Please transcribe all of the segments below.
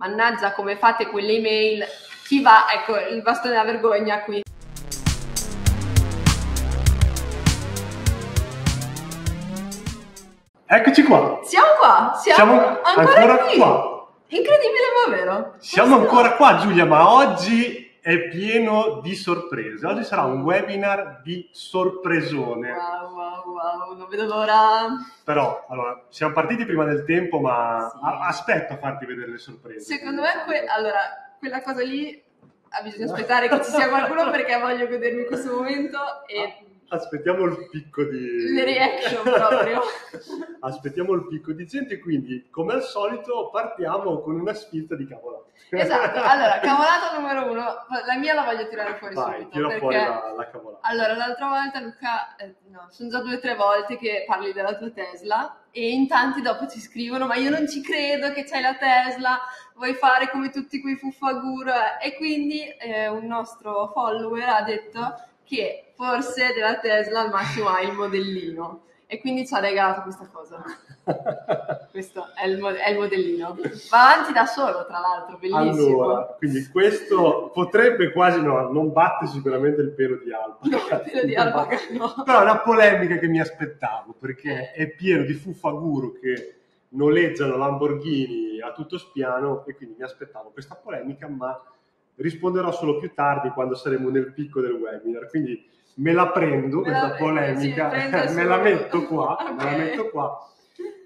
mannaggia, come fate quelle email, chi va, ecco il bastone della vergogna qui. Eccoci qua. Siamo ancora qui. Incredibile, ma vero? Siamo ancora qua, Giulia, ma oggi è pieno di sorprese. Oggi sarà un webinar di sorpresone. Wow, non vedo l'ora. Però, allora, siamo partiti prima del tempo, ma aspetto a farti vedere le sorprese. Secondo me, quella cosa lì bisogna aspettare che ci sia qualcuno perché voglio godermi questo momento e... Aspettiamo il picco di... Le reaction proprio. Aspettiamo il picco di gente, quindi come al solito partiamo con una sfilza di cavolata. Esatto, allora cavolata numero uno, la mia la voglio tirare fuori subito. Vai, tira perché... fuori la cavolata. Allora, l'altra volta Luca, no, sono già 2 o 3 volte che parli della tua Tesla e in tanti dopo ci scrivono ma io non ci credo che c'hai la Tesla, vuoi fare come tutti quei fuffaguru e quindi un nostro follower ha detto... che forse della Tesla al massimo ha il modellino e quindi ci ha regalato questa cosa. Questo è il modellino. Va avanti da solo, tra l'altro, bellissimo. Allora, quindi questo potrebbe quasi, no, non batte sicuramente il pelo di alpaca. No, il pelo di alpaca no. Però è una polemica che mi aspettavo, perché è pieno di fuffaguru che noleggiano Lamborghini a tutto spiano e quindi mi aspettavo questa polemica, ma... risponderò solo più tardi quando saremo nel picco del webinar, quindi me la prendo questa polemica, me la metto qua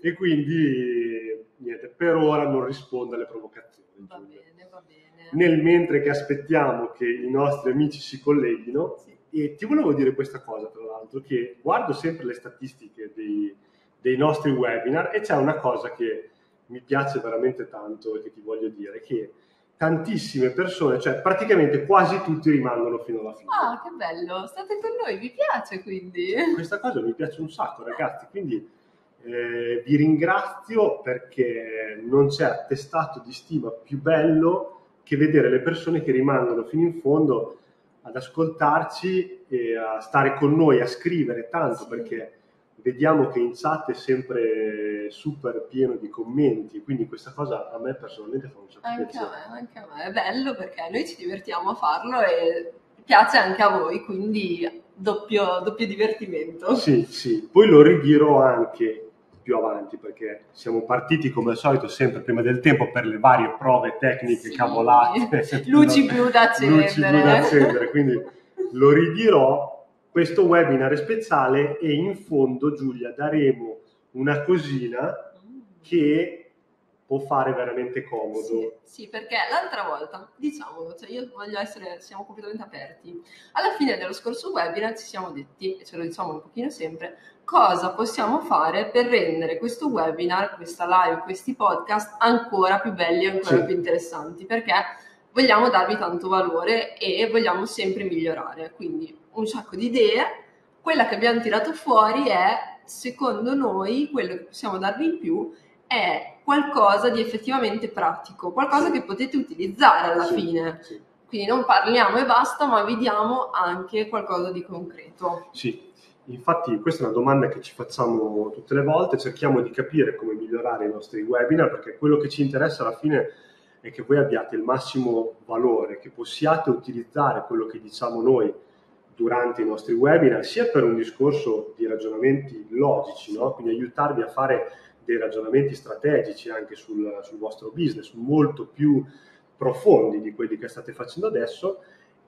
e quindi niente, per ora non rispondo alle provocazioni. Va bene, va bene. Nel mentre che aspettiamo che i nostri amici si colleghino, sì. E ti volevo dire questa cosa tra l'altro, che guardo sempre le statistiche dei nostri webinar e c'è una cosa che mi piace veramente tanto e che ti voglio dire, che tantissime persone, cioè praticamente quasi tutti rimangono fino alla fine. Ah, che bello, state con noi, vi piace quindi? Cioè, questa cosa mi piace un sacco ragazzi, quindi vi ringrazio perché non c'è attestato di stima più bello che vedere le persone che rimangono fino in fondo ad ascoltarci e a stare con noi, a scrivere tanto, sì. Perché vediamo che in chat è sempre super pieno di commenti, quindi questa cosa a me personalmente fa un sacco piacere. Anche a me, è bello perché noi ci divertiamo a farlo e piace anche a voi, quindi doppio divertimento. Sì, poi lo ridirò anche più avanti perché siamo partiti come al solito sempre prima del tempo per le varie prove tecniche, sì. Cavolate. Luci blu da accendere, quindi lo ridirò. Questo webinar è speciale e in fondo, Giulia, daremo una cosina che può fare veramente comodo. Sì, perché l'altra volta, diciamolo, cioè io voglio essere, siamo completamente aperti. Alla fine dello scorso webinar ci siamo detti, e ce lo diciamo un pochino sempre, cosa possiamo fare per rendere questo webinar, questa live, questi podcast ancora più belli e ancora più interessanti, perché vogliamo darvi tanto valore e vogliamo sempre migliorare, quindi... un sacco di idee, quella che abbiamo tirato fuori è, secondo noi, quello che possiamo darvi in più è qualcosa di effettivamente pratico, qualcosa che potete utilizzare alla fine, quindi non parliamo e basta, ma vi diamo anche qualcosa di concreto. Sì, infatti questa è una domanda che ci facciamo tutte le volte, cerchiamo di capire come migliorare i nostri webinar, perché quello che ci interessa alla fine è che voi abbiate il massimo valore, che possiate utilizzare quello che diciamo noi durante i nostri webinar, sia per un discorso di ragionamenti logici, no? Quindi aiutarvi a fare dei ragionamenti strategici anche sul vostro business, molto più profondi di quelli che state facendo adesso,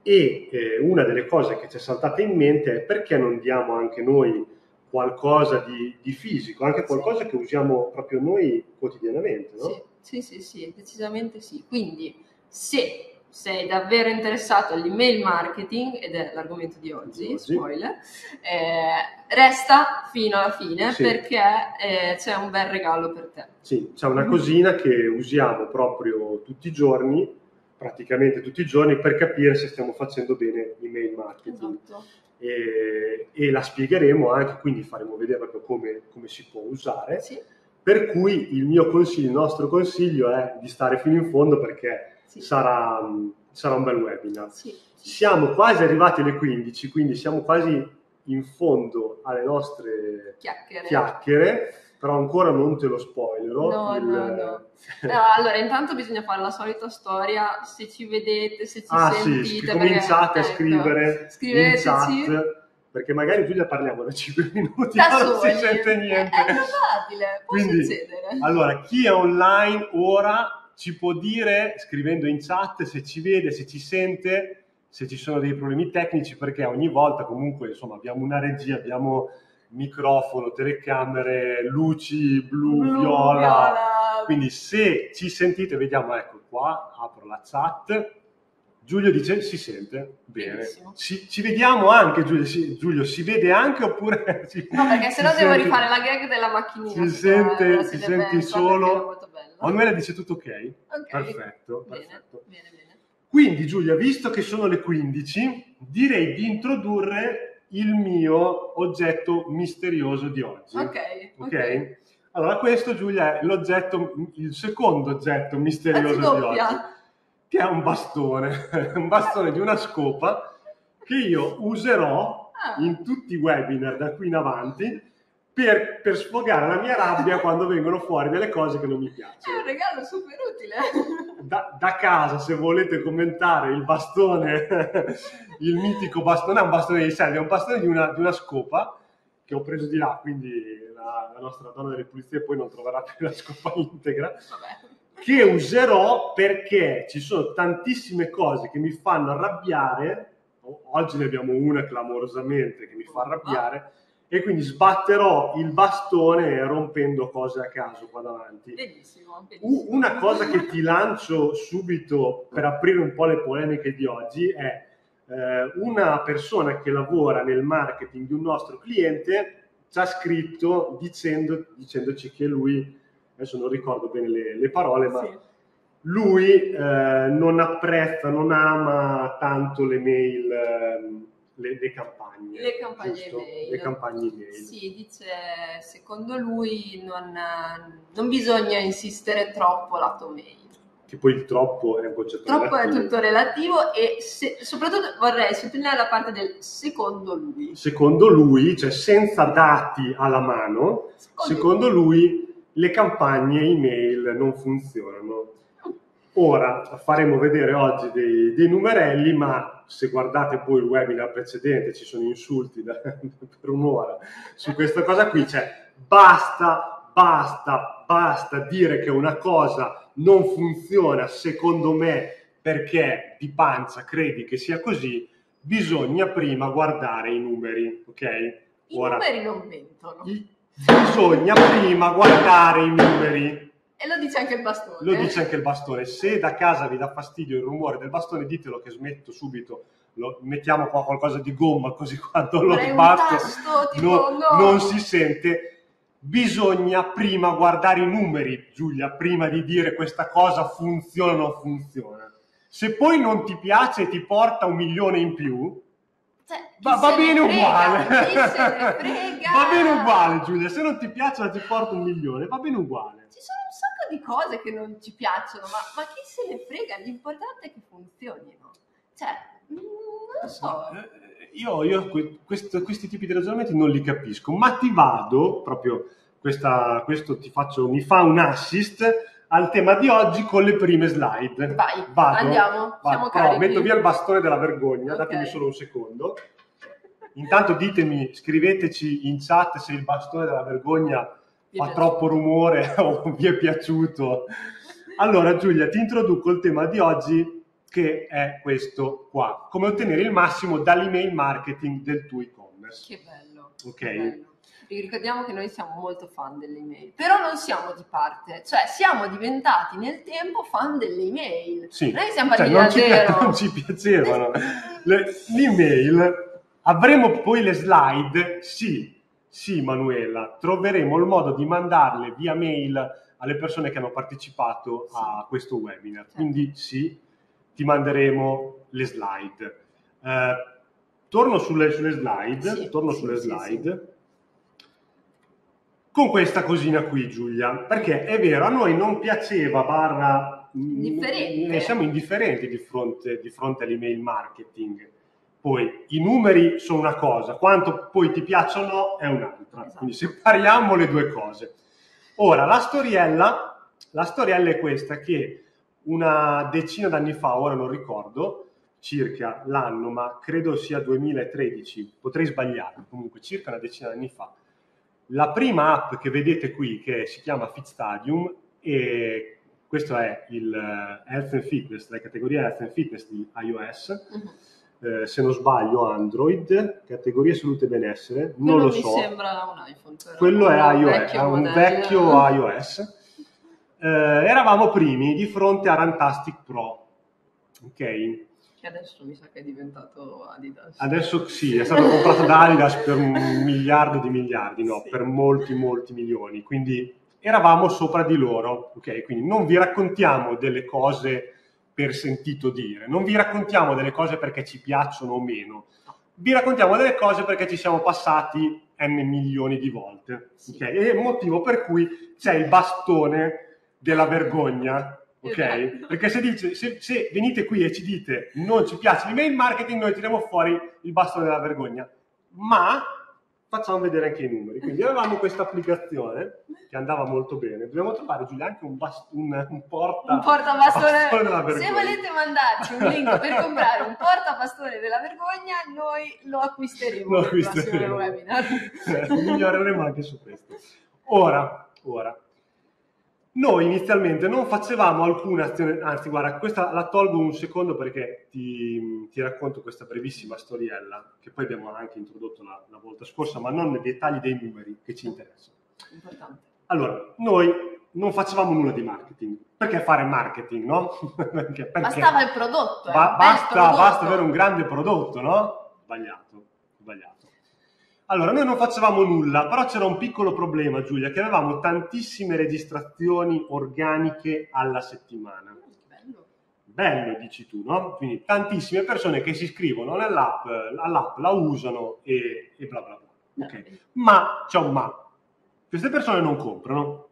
e una delle cose che ci è saltata in mente è perché non diamo anche noi qualcosa di fisico, anche qualcosa che usiamo proprio noi quotidianamente, no? Sì, decisamente sì. Quindi se... sei davvero interessato all'email marketing, ed è l'argomento di oggi, spoiler, resta fino alla fine perché c'è un bel regalo per te. Sì, c'è una cosina che usiamo proprio tutti i giorni, praticamente tutti i giorni, per capire se stiamo facendo bene l'email marketing. Esatto. E la spiegheremo anche, quindi faremo vedere proprio come si può usare, per cui il nostro consiglio è di stare fino in fondo perché... Sarà un bel webinar. Siamo quasi arrivati alle 15, quindi siamo quasi in fondo alle nostre chiacchiere. però ancora non te lo spoilerò. No. Allora, intanto bisogna fare la solita storia, se ci vedete, se ci sentite. Sì, cominciate a scrivere in chat, perché magari tu la parliamo da 5 minuti e non si sente niente. È probabile, può succedere. Allora, chi è online ora ci può dire, scrivendo in chat, se ci vede, se ci sente, se ci sono dei problemi tecnici, perché ogni volta comunque, insomma, abbiamo una regia, abbiamo microfono, telecamere, luci blu, viola. Quindi se ci sentite, vediamo, ecco qua, apro la chat. Giulio dice si sente bene. Ci vediamo anche, Giulio si vede anche oppure... No, perché sennò devo rifare la gag della macchinina. Si sente solo. Manuela dice tutto ok? Perfetto. Bene. Quindi Giulia, visto che sono le 15, direi di introdurre il mio oggetto misterioso di oggi. Ok. Allora questo, Giulia, è l'oggetto, il secondo oggetto misterioso di oggi, che è un bastone di una scopa che io userò in tutti i webinar da qui in avanti per sfogare la mia rabbia quando vengono fuori delle cose che non mi piacciono. È un regalo super utile. Da casa, se volete commentare il bastone, il mitico bastone, non è un bastone di selva, è un bastone di una scopa che ho preso di là, quindi la nostra donna delle pulizie poi non troverà più la scopa integra. Vabbè. Che userò perché ci sono tantissime cose che mi fanno arrabbiare. Oggi ne abbiamo una clamorosamente che mi fa arrabbiare, e quindi sbatterò il bastone rompendo cose a caso qua davanti. Benissimo. Una cosa che ti lancio subito per aprire un po' le polemiche di oggi è una persona che lavora nel marketing di un nostro cliente ci ha scritto dicendoci che lui, adesso non ricordo bene le parole, ma lui non apprezza, non ama tanto le mail, le campagne. Le campagne email. Le campagne email. Sì, dice, secondo lui non bisogna insistere troppo lato mail. Che poi il troppo è un concetto relativo. Troppo è tutto relativo e soprattutto vorrei sottolineare la parte del secondo lui. Secondo lui, cioè senza dati alla mano, secondo lui le campagne email non funzionano. Ora faremo vedere oggi dei numerelli, ma se guardate poi il webinar precedente ci sono insulti per un'ora su questa cosa qui, cioè basta dire che una cosa non funziona secondo me perché di pancia credi che sia così, bisogna prima guardare i numeri, ok? I numeri non mentono. Bisogna prima guardare i numeri. E lo dice anche il bastone. Se da casa vi dà fastidio il rumore del bastone, ditelo che smetto subito. Mettiamo qua qualcosa di gomma, così quando lo sbatto non si sente. Bisogna prima guardare i numeri, Giulia, prima di dire questa cosa funziona o non funziona. Se poi non ti piace e ti porta 1 milione in più, va bene uguale, Giulia, se non ti piacciono ti porto 1 milione, va bene uguale. Ci sono un sacco di cose che non ci piacciono, ma chi se ne frega, l'importante è che funzionino, cioè non lo so. Io questi tipi di ragionamenti non li capisco, ma ti vado proprio, questo mi fa un assist al tema di oggi con le prime slide. Andiamo, siamo metto via il bastone della vergogna, datemi solo un secondo. Intanto ditemi, scriveteci in chat se il bastone della vergogna fa troppo rumore o vi è piaciuto. Allora Giulia, ti introduco il tema di oggi che è questo qua: come ottenere il massimo dall'email marketing del tuo e-commerce. Che bello. Ok. Ricordiamo che noi siamo molto fan delle email, però non siamo di parte, cioè siamo diventati nel tempo fan delle email. Sì, noi siamo partiti da zero. Non ci piacevano l'email. Avremo poi le slide, sì Manuela, troveremo il modo di mandarle via mail alle persone che hanno partecipato a questo webinar, quindi ti manderemo le slide. Torno sulle slide, con questa cosina qui, Giulia, perché è vero, a noi non piaceva / noi siamo indifferenti di fronte all'email marketing. Poi i numeri sono una cosa, quanto poi ti piacciono è un'altra, quindi separiamo le due cose. Ora, la storiella è questa, che una decina d'anni fa, ora non ricordo circa l'anno, ma credo sia 2013, potrei sbagliare, comunque circa una decina d'anni fa, la prima app che vedete qui, che si chiama Fit Stadium, e questo è il Health and Fitness, la categoria Health and Fitness di iOS, se non sbaglio Android, categoria salute e benessere, non lo so. Quello mi sembra un iPhone. Però quello è iOS, è un vecchio iOS. Eravamo primi di fronte a Runtastic Pro, ok? Che adesso mi sa che è diventato Adidas. Adesso sì, è stato comprato da Adidas per un miliardo di miliardi, no, sì, per molti milioni, quindi eravamo sopra di loro, ok? Quindi non vi raccontiamo delle cose per sentito dire, non vi raccontiamo delle cose perché ci piacciono o meno, vi raccontiamo delle cose perché ci siamo passati n milioni di volte, sì, ok? E il motivo per cui c'è il bastone della vergogna, ok? Esatto. Perché se venite qui e ci dite non ci piace l'email marketing, noi tiriamo fuori il bastone della vergogna, ma facciamo vedere anche i numeri. Quindi avevamo questa applicazione che andava molto bene, dobbiamo trovare, Giulia, anche un portabastone della vergogna. Se volete mandarci un link per comprare un portabastone della vergogna, noi lo acquisteremo, nel prossimo webinar. Miglioreremo anche su questo. Ora noi inizialmente non facevamo alcuna azione, anzi guarda, questa la tolgo un secondo perché ti racconto questa brevissima storiella che poi abbiamo anche introdotto la volta scorsa, ma non nei dettagli dei numeri che ci interessano. Importante. Allora, noi non facevamo nulla di marketing. Perché fare marketing, no? Perché bastava il prodotto. Basta avere un grande prodotto, no? Sbagliato. Allora, noi non facevamo nulla, però c'era un piccolo problema, Giulia, che avevamo tantissime registrazioni organiche alla settimana. Bello, dici tu, no? Quindi tantissime persone che si iscrivono all'app la usano e bla bla bla. Okay. Ma, c'è un ma, queste persone non comprano,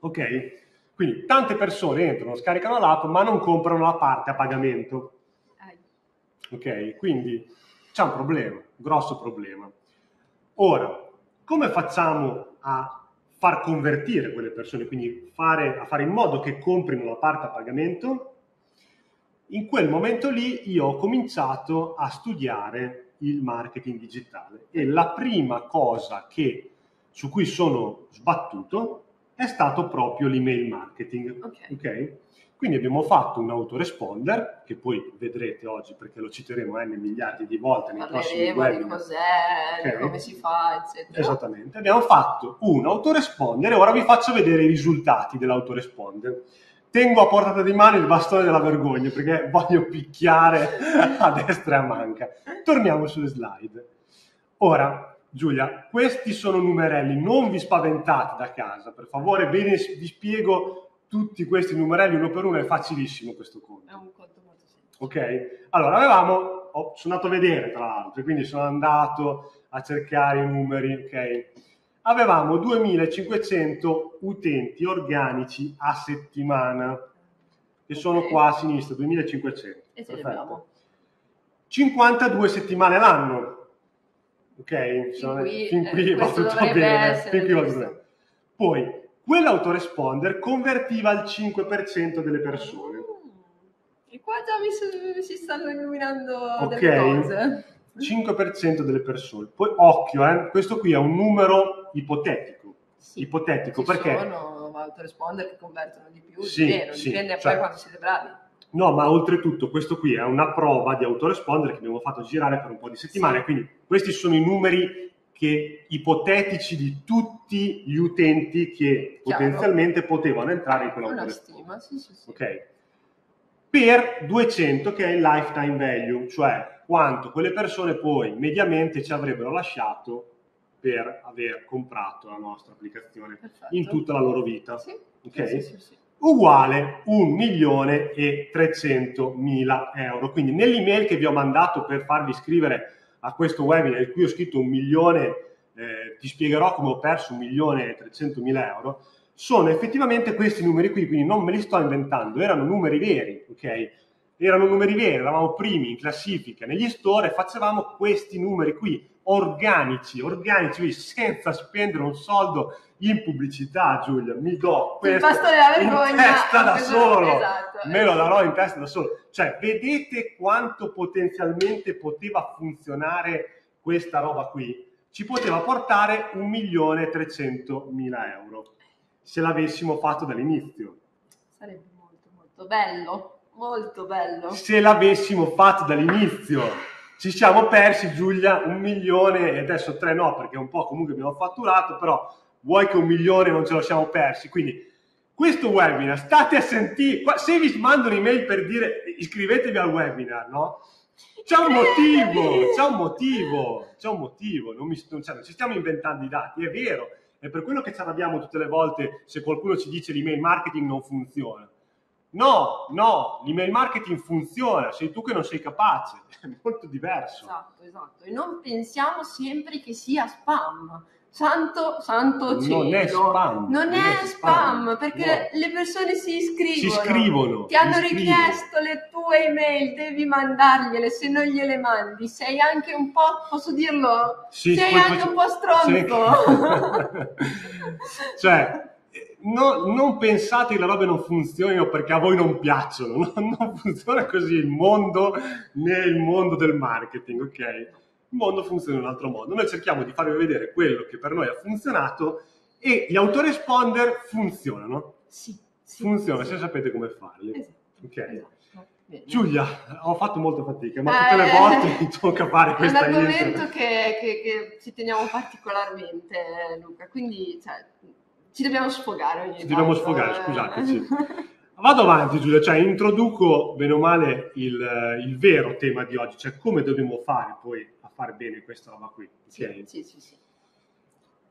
ok? Quindi tante persone entrano, scaricano l'app, ma non comprano la parte a pagamento. Ok, quindi c'è un problema, grosso problema. Ora, come facciamo a far convertire quelle persone, quindi a fare in modo che comprino la parte a pagamento? In quel momento lì io ho cominciato a studiare il marketing digitale e la prima cosa su cui sono sbattuto è stato proprio l'email marketing. Ok? Quindi abbiamo fatto un autoresponder, che poi vedrete oggi perché lo citeremo n miliardi di volte nei prossimi webinar. Di cos'è, okay, di come si fa, eccetera. Esattamente. Abbiamo fatto un autoresponder e ora vi faccio vedere i risultati dell'autoresponder. Tengo a portata di mano il bastone della vergogna perché voglio picchiare a destra e a manca. Torniamo sulle slide. Ora, Giulia, questi sono numerelli, non vi spaventate da casa, per favore, bene, vi spiego tutti questi numerelli uno per uno, è facilissimo questo conto. È un conto molto semplice. Ok? Allora, sono andato a vedere, tra l'altro, quindi sono andato a cercare i numeri, ok? Avevamo 2500 utenti organici a settimana, che sono qua a sinistra, 2500. E ce li abbiamo. 52 settimane l'anno, ok? Fin qui va tutto bene. Poi, quell'autoresponder convertiva il 5% delle persone. E qua già mi si stanno illuminando, okay, delle cose. 5% delle persone. Poi, occhio, questo qui è un numero ipotetico. Sì, ipotetico perché sono autoresponder che convertono di più, sì, vero, sì, dipende, cioè, poi quando siete bravi. No, ma oltretutto questo qui è una prova di autoresponder che abbiamo fatto girare per un po' di settimane, sì, quindi questi sono i numeri ipotetici di tutti gli utenti che potenzialmente potevano entrare in quella stima, sì. Okay. Per 200, che è il lifetime value, cioè quanto quelle persone poi mediamente ci avrebbero lasciato per aver comprato la nostra applicazione. Perfetto. In tutta la loro vita, sì. Okay? Sì. Uguale 1.300.000 euro. Quindi nell'email che vi ho mandato per farvi iscrivere a questo webinar, in cui ho scritto 1.000.000, ti spiegherò come ho perso 1.300.000 euro, sono effettivamente questi numeri qui, quindi non me li sto inventando, erano numeri veri, ok? erano numeri veri, eravamo primi in classifica negli store e facevamo questi numeri qui, organici, senza spendere un soldo in pubblicità. Giulia, mi do questo in testa da solo, esatto, me lo darò in testa da solo. Cioè, vedete quanto potenzialmente poteva funzionare questa roba qui? Ci poteva portare 1.300.000 euro se l'avessimo fatto dall'inizio. Sarebbe molto bello. Molto bello. Se l'avessimo fatto dall'inizio. Ci siamo persi, Giulia, 1.000.000 e adesso 3 no, perché un po' comunque abbiamo fatturato, però vuoi che 1.000.000 non ce lo siamo persi. Quindi questo webinar, state a sentire, se vi mandano email per dire iscrivetevi al webinar, no? C'è un motivo, non ci stiamo inventando i dati, è vero. È per quello che ci arrabbiamo tutte le volte se qualcuno ci dice l'email marketing non funziona. No, l'email marketing funziona, sei tu che non sei capace, è molto diverso. Esatto, e non pensiamo sempre che sia spam, santo cielo. Non è spam, perché no. Le persone si iscrivono, ti hanno richiesto le tue email, devi mandargliele, se non gliele mandi sei anche un po', posso dirlo? Sì, sei anche un po' stronzo. Cioè... No, non pensate che le robe non funzionino perché a voi non piacciono, non funziona così il mondo, né il mondo del marketing, ok? Il mondo funziona in un altro modo. Noi cerchiamo di farvi vedere quello che per noi ha funzionato e gli autoresponder funzionano. Sì. Funziona, se sapete come farli. Esatto. Bene. Giulia, ho fatto molta fatica, ma tutte le volte mi tocca fare questa intro. È un argomento che ci teniamo particolarmente, Luca, quindi... Cioè, ci dobbiamo sfogare ogni volta. Ci dobbiamo sfogare, scusateci. Vado avanti, Giulia, cioè introduco bene o male il vero tema di oggi, cioè come dobbiamo fare poi a far bene questa roba qui. Okay? Sì.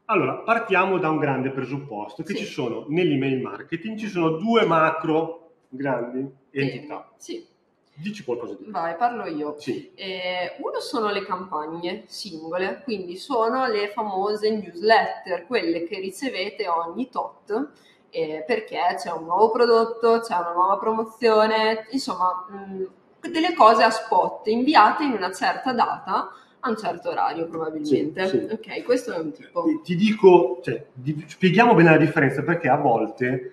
Allora, partiamo da un grande presupposto, che ci sono nell'email marketing, ci sono due macro grandi entità. Sì. Dici qualcosa di più. Vai, parlo io. Sì. Uno sono le campagne singole, quindi sono le famose newsletter, quelle che ricevete ogni tot, perché c'è un nuovo prodotto, c'è una nuova promozione, insomma, delle cose a spot inviate in una certa data a un certo orario probabilmente. Sì. Ok, questo è un tipo. Ti dico, cioè, spieghiamo bene la differenza, perché a volte...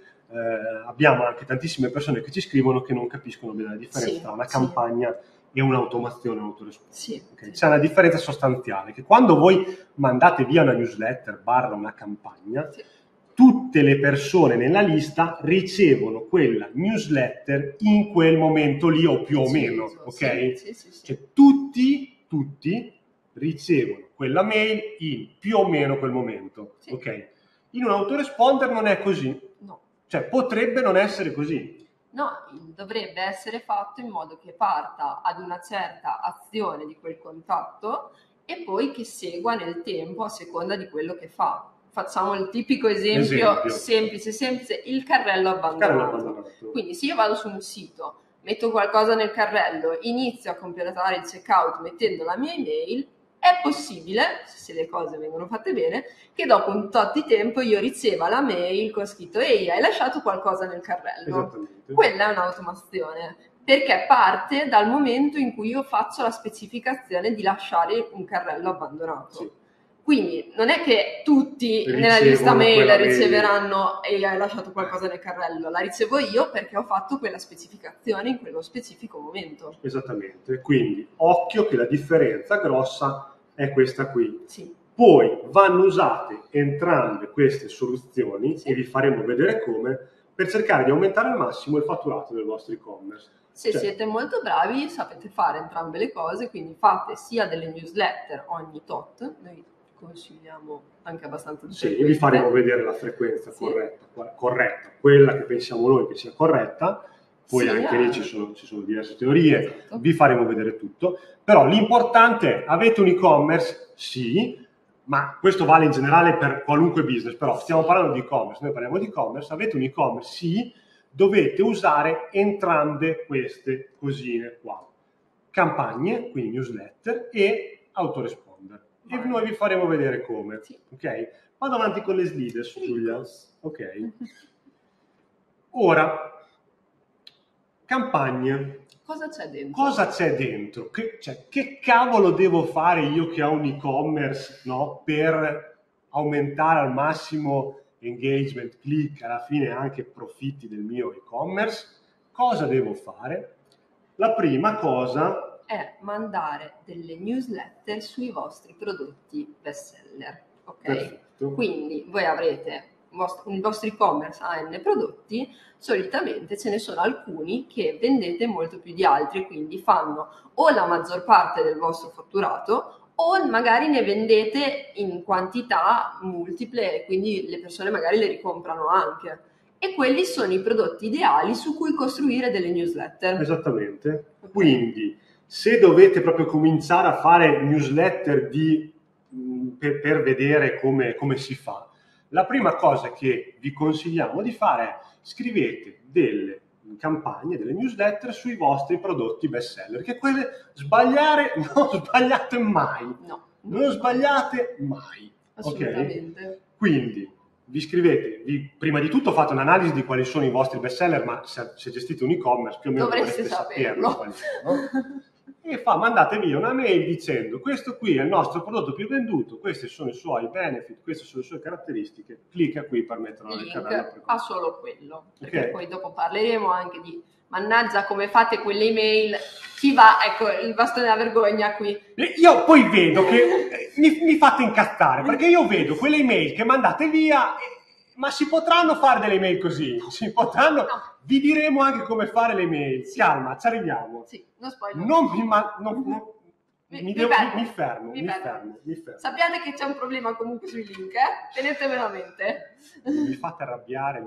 abbiamo anche tantissime persone che ci scrivono che non capiscono bene la differenza tra una campagna e un'automazione, un autoresponder. C'è una differenza sostanziale, che quando voi mandate via una newsletter / una campagna, tutte le persone nella lista ricevono quella newsletter in quel momento lì, o più o meno, ok? Cioè, tutti ricevono quella mail in più o meno quel momento, ok? In un autoresponder non è così. No. Cioè, potrebbe non essere così. No, dovrebbe essere fatto in modo che parta ad una certa azione di quel contatto e poi che segua nel tempo a seconda di quello che fa. Facciamo il tipico esempio. semplice, il carrello abbandonato. Quindi se io vado su un sito, metto qualcosa nel carrello, inizio a completare il checkout mettendo la mia email, è possibile, se le cose vengono fatte bene, che dopo un tot di tempo io riceva la mail con scritto «Ehi, hai lasciato qualcosa nel carrello». Quella è un'automazione, perché parte dal momento in cui io faccio la specificazione di lasciare un carrello abbandonato. Sì. Quindi non è che tutti nella lista mail riceveranno «Ehi, hai lasciato qualcosa nel carrello». La ricevo io perché ho fatto quella specificazione in quello specifico momento. Esattamente. Quindi occhio che la differenza grossa è questa qui. Poi vanno usate entrambe queste soluzioni e vi faremo vedere come, per cercare di aumentare al massimo il fatturato del vostro e-commerce. Se siete molto bravi sapete fare entrambe le cose, quindi fate sia delle newsletter ogni tot, noi consigliamo anche abbastanza di frequenza. Vi faremo vedere la frequenza corretta, quella che pensiamo noi che sia corretta. Poi anche lì ci sono diverse teorie, vi faremo vedere tutto. Però l'importante è, avete un e-commerce? Sì, ma questo vale in generale per qualunque business, però stiamo parlando di e-commerce, noi parliamo di e-commerce, avete un e-commerce? Sì, dovete usare entrambe queste cosine qua. Campagne, quindi newsletter, e autoresponder. E noi vi faremo vedere come. Ok? Vado avanti con le slide, Giulia. Ok. Ora... Campagne. cosa c'è dentro? Cosa c'è dentro? Che cavolo devo fare io che ho un e-commerce, no? Per aumentare al massimo engagement, click, alla fine anche profitti del mio e-commerce? Cosa devo fare? La prima cosa è mandare delle newsletter sui vostri prodotti bestseller. Ok? Perfetto. Quindi voi avrete il vostro e-commerce ha N prodotti, solitamente ce ne sono alcuni che vendete molto più di altri, quindi fanno o la maggior parte del vostro fatturato o magari ne vendete in quantità multiple, quindi le persone magari le ricomprano anche. E quelli sono i prodotti ideali su cui costruire delle newsletter. Esattamente. Quindi se dovete proprio cominciare a fare newsletter per vedere come si fa, la prima cosa che vi consigliamo di fare è scrivete delle campagne, delle newsletter sui vostri prodotti bestseller, che quelle non sbagliate mai. No. Non sbagliate mai. Assolutamente. Okay? Quindi vi scrivete, prima di tutto fate un'analisi di quali sono i vostri bestseller, ma se gestite un e-commerce più o meno dovreste saperlo. E mandate via una mail dicendo: questo qui è il nostro prodotto più venduto, questi sono i suoi benefit, queste sono le sue caratteristiche, clicca qui per metterlo nel carrello. Fa solo quello, perché poi dopo parleremo anche di mannaggia come fate quelle email, chi va, ecco il bastone della vergogna qui. Io poi vedo che mi fate incazzare, perché io vedo quelle email che mandate via, ma si potranno fare delle email così? Si potranno? No. Vi diremo anche come fare le mail. Sì. Calma, ci arriviamo. Sì, non spoiler. Mi fermo. Sappiate che c'è un problema comunque sui link, eh? Tenetemelo a mente. Non mi fate arrabbiare.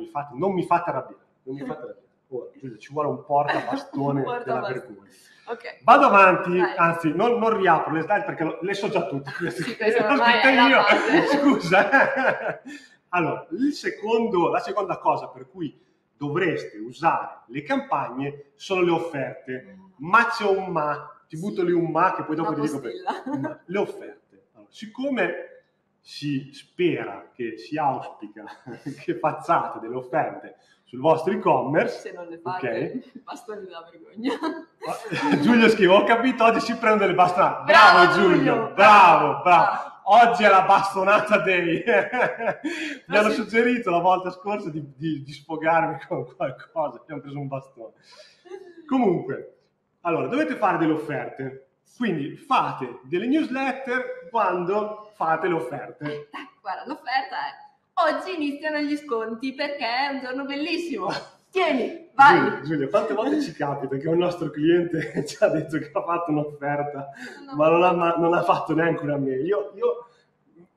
Oh, ci vuole un portabastone della vergogna. Okay. Vado avanti, dai. Anzi, non riapro le slide perché le so già tutte. Sì, scusa. Allora, la seconda cosa per cui dovreste usare le campagne sono le offerte, ma c'è un ma, ti butto lì un ma che poi dopo ti dico le offerte. Allora, siccome si spera che si auspica che facciate delle offerte sul vostro e-commerce, se non le fate, bastoni della vergogna. Giulio scrive: ho capito, oggi si prende le bastonate. Bravo Giulio, bravo. Oggi è la bastonata day. Mi hanno suggerito la volta scorsa di sfogarmi con qualcosa, abbiamo preso un bastone. Comunque, allora, dovete fare delle offerte. Quindi fate delle newsletter quando fate le offerte. Guarda, l'offerta è: oggi iniziano gli sconti perché è un giorno bellissimo. Tieni, vai! Giulia, quante volte ci capita che un nostro cliente ci ha detto che ha fatto un'offerta, ma non ha fatto neanche una mail? Io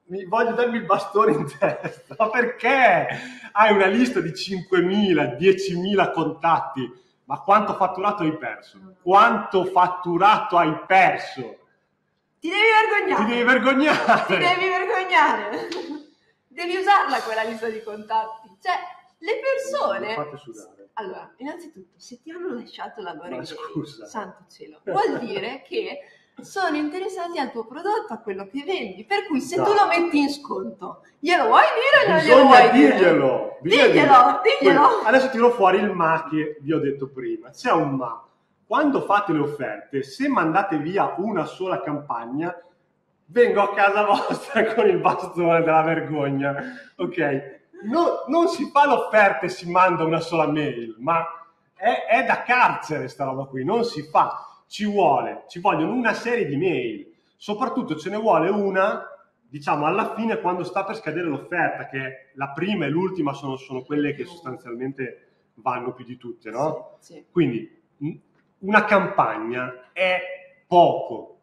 mi voglio darmi il bastone in testa. Ma perché? Hai una lista di 5.000, 10.000 contatti, ma quanto fatturato hai perso? Ti devi vergognare! Devi usarla quella lista di contatti. Cioè, le persone, allora, innanzitutto, se ti hanno lasciato la loro email, santo cielo, vuol dire che sono interessati al tuo prodotto, a quello che vendi, per cui se tu lo metti in sconto, glielo vuoi dire o non glielo vuoi dire? Diglielo. Adesso tiro fuori il ma che vi ho detto prima. C'è un ma. Quando fate le offerte, se mandate via una sola campagna, vengo a casa vostra con il bastone della vergogna, ok? No, non si fa l'offerta e si manda una sola mail, ma è da carcere sta roba qui, non si fa, ci vogliono una serie di mail, soprattutto ce ne vuole una, diciamo, alla fine quando sta per scadere l'offerta, che la prima e l'ultima sono quelle che sostanzialmente vanno più di tutte, no? Sì. Quindi una campagna è poco.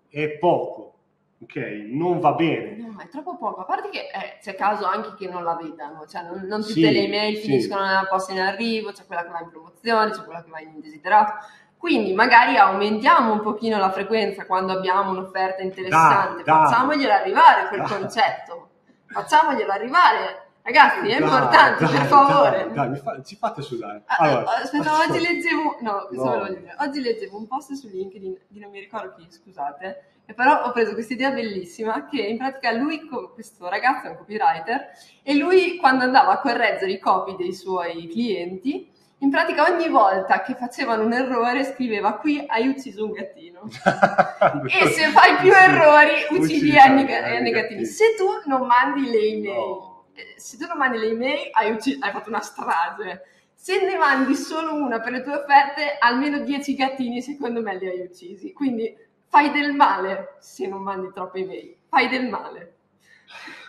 Ok, non va bene. No, ma è troppo poco, a parte che c'è caso anche che non la vedano, cioè non tutte le email finiscono nella posta in arrivo, c'è quella che va in promozione, c'è quella che va in indesiderato, quindi magari aumentiamo un pochino la frequenza quando abbiamo un'offerta interessante, facciamoglielo arrivare quel concetto, facciamoglielo arrivare. Ragazzi, è importante, per favore. Ci fate sudare. Allora, aspetta, oggi leggevo... No, questo ve lo voglio dire. Oggi leggevo un post su LinkedIn, di non mi ricordo chi, scusate, e però ho preso questa idea bellissima che in pratica lui, questo ragazzo è un copywriter, e lui quando andava a correggere i copy dei suoi clienti, In pratica ogni volta che facevano un errore scriveva: qui hai ucciso un gattino. E se fai più errori uccidi ai gattini. Se tu non mandi le email, hai fatto una strage. Se ne mandi solo una per le tue offerte, almeno 10 gattini secondo me li hai uccisi. Quindi fai del male se non mandi troppe email, fai del male.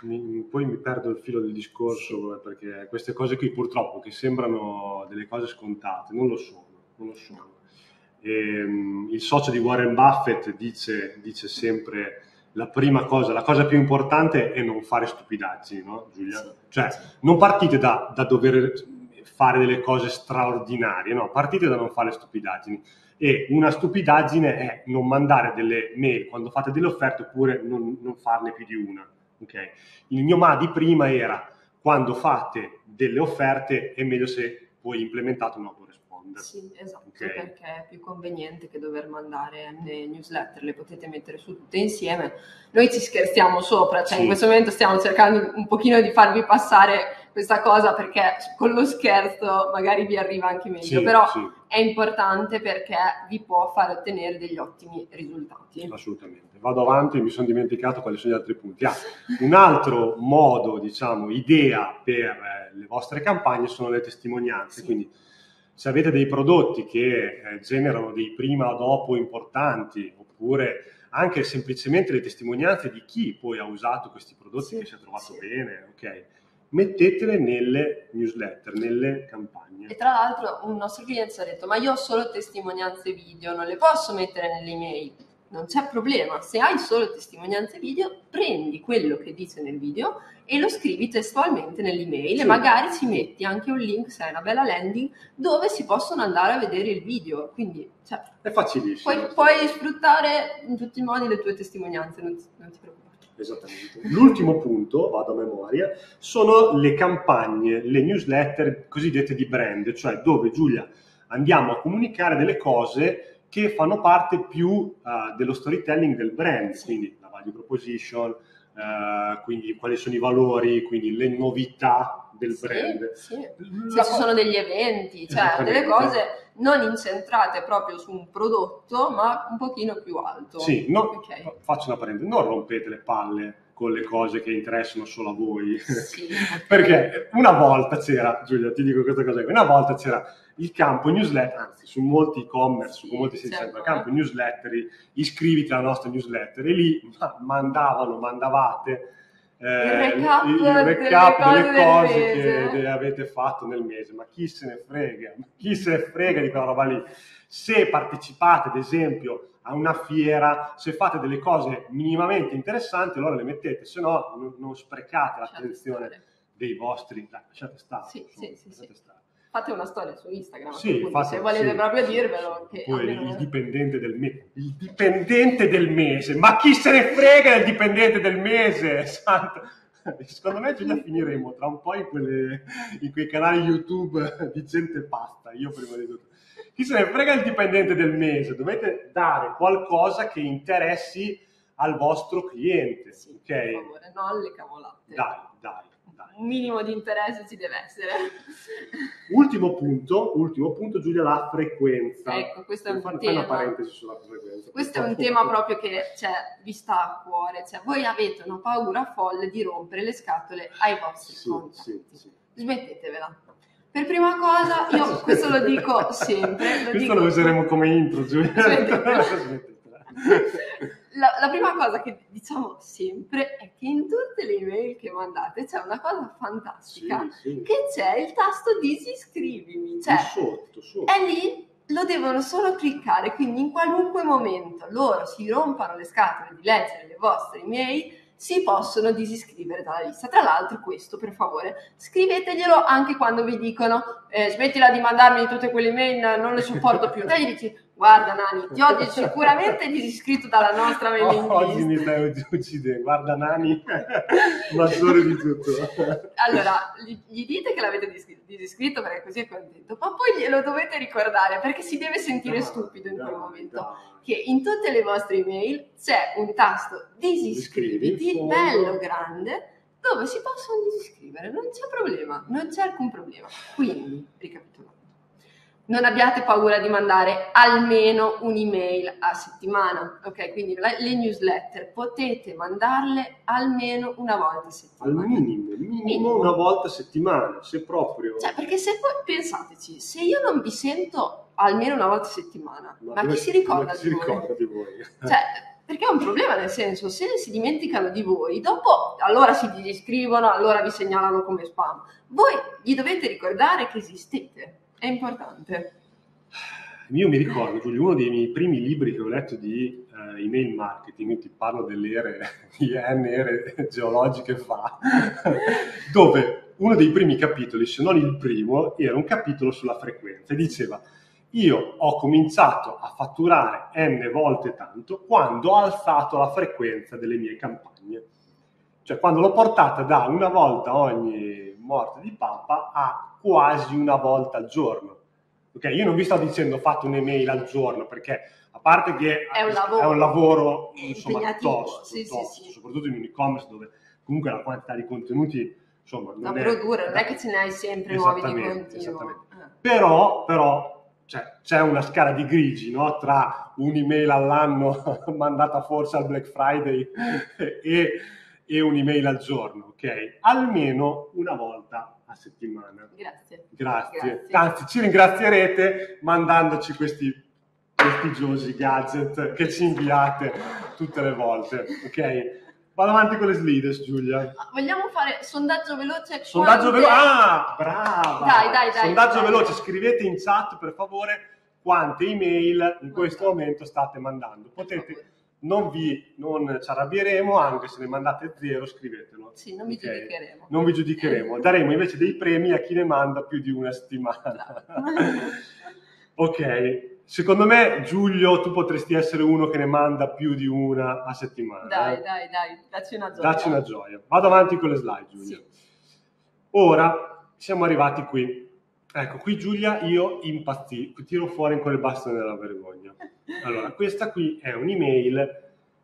Poi mi perdo il filo del discorso, perché queste cose qui purtroppo che sembrano delle cose scontate non lo sono, E, il socio di Warren Buffett dice sempre: la prima cosa, la cosa più importante è non fare stupidaggini, no Giulia? Sì, cioè sì. Non partite da dover fare delle cose straordinarie, no, partite da non fare stupidaggini. E una stupidaggine è non mandare delle mail quando fate delle offerte, oppure non farne più di una. Okay. Il mio ma di prima era: quando fate delle offerte è meglio se poi implementate un autoresponder. Sì, esatto, okay. Perché è più conveniente che dover mandare le newsletter, le potete mettere su tutte insieme. Noi ci scherziamo sopra, cioè sì. In questo momento stiamo cercando un pochino di farvi passare questa cosa, perché con lo scherzo magari vi arriva anche meglio, sì, però sì. È importante perché vi può far ottenere degli ottimi risultati. Assolutamente. Vado avanti, mi sono dimenticato quali sono gli altri punti. Un altro modo, diciamo, idea per le vostre campagne sono le testimonianze, sì. Quindi se avete dei prodotti che generano dei prima o dopo importanti, oppure anche semplicemente le testimonianze di chi poi ha usato questi prodotti, sì, che si è trovato sì. Bene, ok? Mettetele nelle newsletter, nelle campagne. E tra l'altro un nostro cliente ci ha detto: ma io ho solo testimonianze video, non le posso mettere nelle email. Non c'è problema, se hai solo testimonianze video prendi quello che dice nel video e lo scrivi testualmente nell'email, sì. E magari ci metti anche un link, se hai una bella landing, dove si possono andare a vedere il video. Quindi cioè, è facilissimo. Puoi sfruttare in tutti i modi le tue testimonianze, non ti preoccupare. Esattamente. L'ultimo punto, vado a memoria, sono le campagne, le newsletter cosiddette di brand, cioè dove, Giulia, andiamo a comunicare delle cose che fanno parte più dello storytelling del brand, sì. Quindi la value proposition, quindi quali sono i valori, quindi le novità del sì, brand. Sì. Se ci sono degli eventi, cioè delle cose non incentrate proprio su un prodotto, ma un pochino più alto. Sì, no, okay. Faccio una parentesi, non rompete le palle con le cose che interessano solo a voi. Sì. Perché una volta c'era, Giulia, ti dico questa cosa, una volta c'era il campo newsletter, anzi su molti e-commerce, sì, su molti siti, certo. Il campo newsletter, iscriviti alla nostra newsletter, e lì mandavate il recap delle cose che avete fatto nel mese. Ma chi se ne frega? Chi se ne frega di quella roba lì? Se partecipate ad esempio a una fiera, se fate delle cose minimamente interessanti, allora le mettete, se no non sprecate l'attenzione dei vostri. Lasciate stare, sì, insomma, sì, lasciate sì. Stare. Fate una storia su Instagram, sì, se volete sì, proprio dirvelo. Che poi il dipendente del mese, ma chi se ne frega del dipendente del mese? Santo. Secondo me già finiremo tra un po' in quei canali YouTube di gente pazza, io prima di tutto. Chi se ne frega del dipendente del mese? Dovete dare qualcosa che interessi al vostro cliente, sì, ok? Per favore, non le cavolate. Dai. Un minimo di interesse ci deve essere. Ultimo punto, Giulia, la frequenza. Ecco, questo è un tema. Una parentesi sulla frequenza. Questo è un tema proprio che vi sta a cuore. Cioè, voi avete una paura folle di rompere le scatole ai vostri contatti. Sì. Smettetevela. Per prima cosa, io questo lo dico sempre. Lo useremo come intro, Giulia. Smettetela. La prima cosa che diciamo sempre è che in tutte le email che mandate c'è una cosa fantastica, sì. Che c'è il tasto disiscrivimi, cioè sotto. È lì, lo devono solo cliccare, quindi in qualunque momento loro si rompano le scatole di leggere le vostre email, si possono disiscrivere dalla lista. Tra l'altro questo, per favore, scriveteglielo anche quando vi dicono smettila di mandarmi tutte quelle mail, non le sopporto più. E gli dici: guarda Nani, ti odio sicuramente, disiscritto dalla nostra mailing list. Oggi mi stai uccidendo, guarda Nani, maggiore di tutto. Allora, gli dite che l'avete disiscritto perché così è contento, ma poi glielo dovete ricordare perché si deve sentire stupido in quel momento. Che in tutte le vostre email c'è un tasto disiscriviti, bello grande, dove si possono disiscrivere, non c'è problema, non c'è alcun problema. Quindi, ricapitolando. non abbiate paura di mandare almeno un'email a settimana, ok? Quindi le newsletter potete mandarle almeno una volta a settimana. Al minimo una volta a settimana, se proprio. Cioè, perché se poi, pensateci, se io non vi sento almeno una volta a settimana, ma chi si ricorda di voi? Cioè, perché è un problema, nel senso, se si dimenticano di voi, dopo allora si disiscrivono, allora vi segnalano come spam. Voi gli dovete ricordare che esistete. È importante. Io mi ricordo, Giulia, uno dei miei primi libri che ho letto di email marketing, io ti parlo delle ere geologiche fa, dove uno dei primi capitoli, se non il primo, era un capitolo sulla frequenza e diceva: io ho cominciato a fatturare n volte tanto quando ho alzato la frequenza delle mie campagne, cioè quando l'ho portata da una volta ogni morte di papa a quasi una volta al giorno. Ok, io non vi sto dicendo fate un'email al giorno, perché a parte che è un lavoro insomma, tosto, soprattutto in un e-commerce dove comunque la quantità di contenuti insomma non da produrre, non è che ce ne hai sempre nuovi di continuo. Però cioè, c'è una scala di grigi, no? Tra un'email all'anno mandata forse al Black Friday e un'email al giorno, ok? Almeno una volta a settimana. Grazie. Anzi, ci ringrazierete mandandoci questi prestigiosi gadget che ci inviate tutte le volte, ok? Vado avanti con le slide, Giulia. Vogliamo fare sondaggio veloce? Sondaggio veloce? Ah, brava! Dai. Sondaggio veloce, scrivete in chat per favore quante email in questo momento state mandando. Potete, non ci arrabbieremo, anche se ne mandate 0, scrivetelo. Sì, non vi giudicheremo. Non vi giudicheremo. Daremo invece dei premi a chi ne manda più di una settimana. Ok. Secondo me, Giulio, tu potresti essere uno che ne manda più di una a settimana. Dai, dacci una gioia. Vado avanti con le slide, Giulia. Sì. Ora, siamo arrivati qui. Ecco, qui Giulia, io impazzisco, tiro fuori ancora il bastone della vergogna. Allora, questa qui è un'email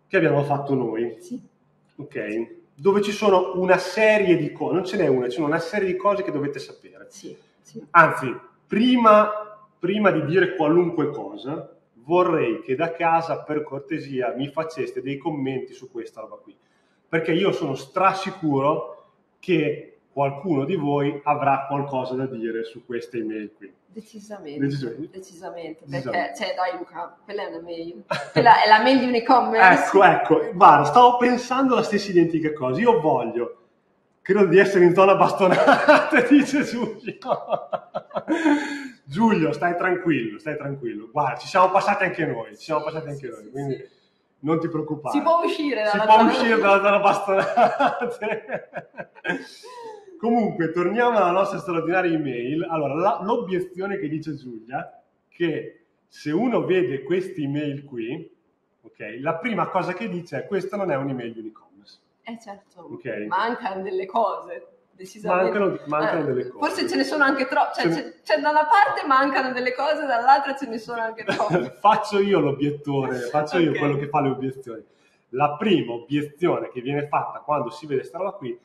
che abbiamo fatto noi. Sì. Ok? Sì. Dove ci sono una serie di cose, non ce n'è una, ci sono una serie di cose che dovete sapere. Sì. Anzi, Prima di dire qualunque cosa, vorrei che da casa, per cortesia, mi faceste dei commenti su questa roba qui. Perché io sono strasicuro che qualcuno di voi avrà qualcosa da dire su queste email qui. Decisamente. Perché, cioè, dai Luca, quella è una mail. Quella è la mail di un e-commerce. Ecco, guarda, stavo pensando la stessa identica cosa. Io voglio... Credo di essere in zona bastonata, dice Giulio. Giulio, stai tranquillo. Guarda, ci siamo passati anche noi, sì, quindi sì. Non ti preoccupare. Si può uscire dalla zona bastonata. Comunque, torniamo alla nostra straordinaria email. Allora, l'obiezione che dice Giulia, che se uno vede queste email qui, ok, la prima cosa che dice è: questa non è un'email di unicorno. Certo, okay. Mancano delle cose, decisamente. Mancano delle cose. Forse ce ne sono anche troppe, cioè da una parte mancano delle cose, dall'altra ce ne sono anche troppe. Faccio io l'obiettore, io quello che fa le obiezioni. La prima obiezione che viene fatta quando si vede questa roba qui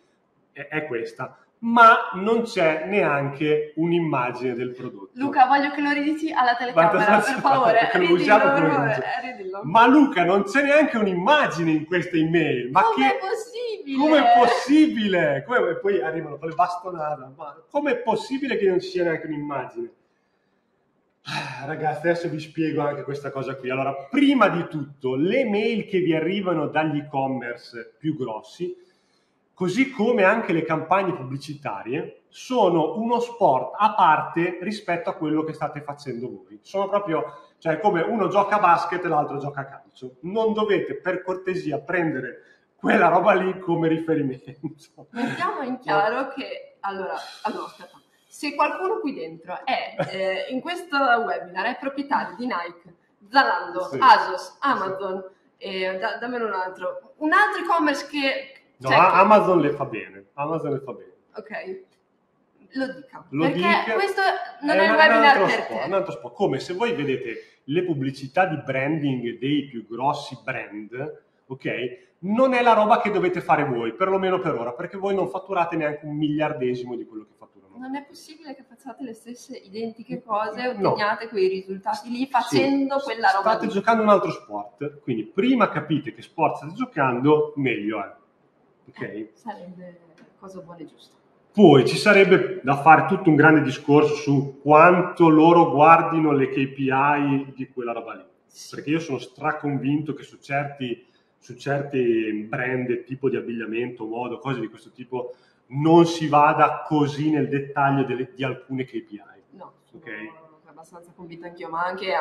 è questa: ma non c'è neanche un'immagine del prodotto. Luca, voglio che lo ridici alla telecamera, per favore. Ridillo. Ma Luca, non c'è neanche un'immagine in questa email. Com'è possibile? Come poi arrivano con le bastonate. Ma com'è possibile che non ci sia neanche un'immagine? Ragazzi, adesso vi spiego anche questa cosa qui. Allora, prima di tutto, le mail che vi arrivano dagli e-commerce più grossi, così come anche le campagne pubblicitarie, sono uno sport a parte rispetto a quello che state facendo voi. Sono proprio, cioè, come uno gioca a basket e l'altro gioca a calcio. Non dovete, per cortesia, prendere quella roba lì come riferimento. Mettiamo in chiaro che, allora aspetta, se qualcuno qui dentro è, in questo webinar, è proprietario di Nike, Zalando, sì, Asos, Amazon, sì, dammelo un altro e-commerce che... No, cioè, Amazon le fa bene. Ok, lo dica, questo non è un webinar per te. Un altro spot, come se voi vedete le pubblicità di branding dei più grossi brand, ok? Non è la roba che dovete fare voi, perlomeno per ora, perché voi non fatturate neanche un miliardesimo di quello che fatturano. non è possibile che facciate le stesse identiche cose e otteniate quei risultati lì facendo quella roba. State giocando un altro sport, quindi prima capite che sport state giocando, meglio è. Okay? Sarebbe cosa buona e giusta. Poi ci sarebbe da fare tutto un grande discorso su quanto loro guardino le KPI di quella roba lì, perché io sono straconvinto che su certi brand, tipo di abbigliamento, modo, cose di questo tipo, non si vada così nel dettaglio di alcune KPI. No, okay? Sono abbastanza convinta anch'io, ma anche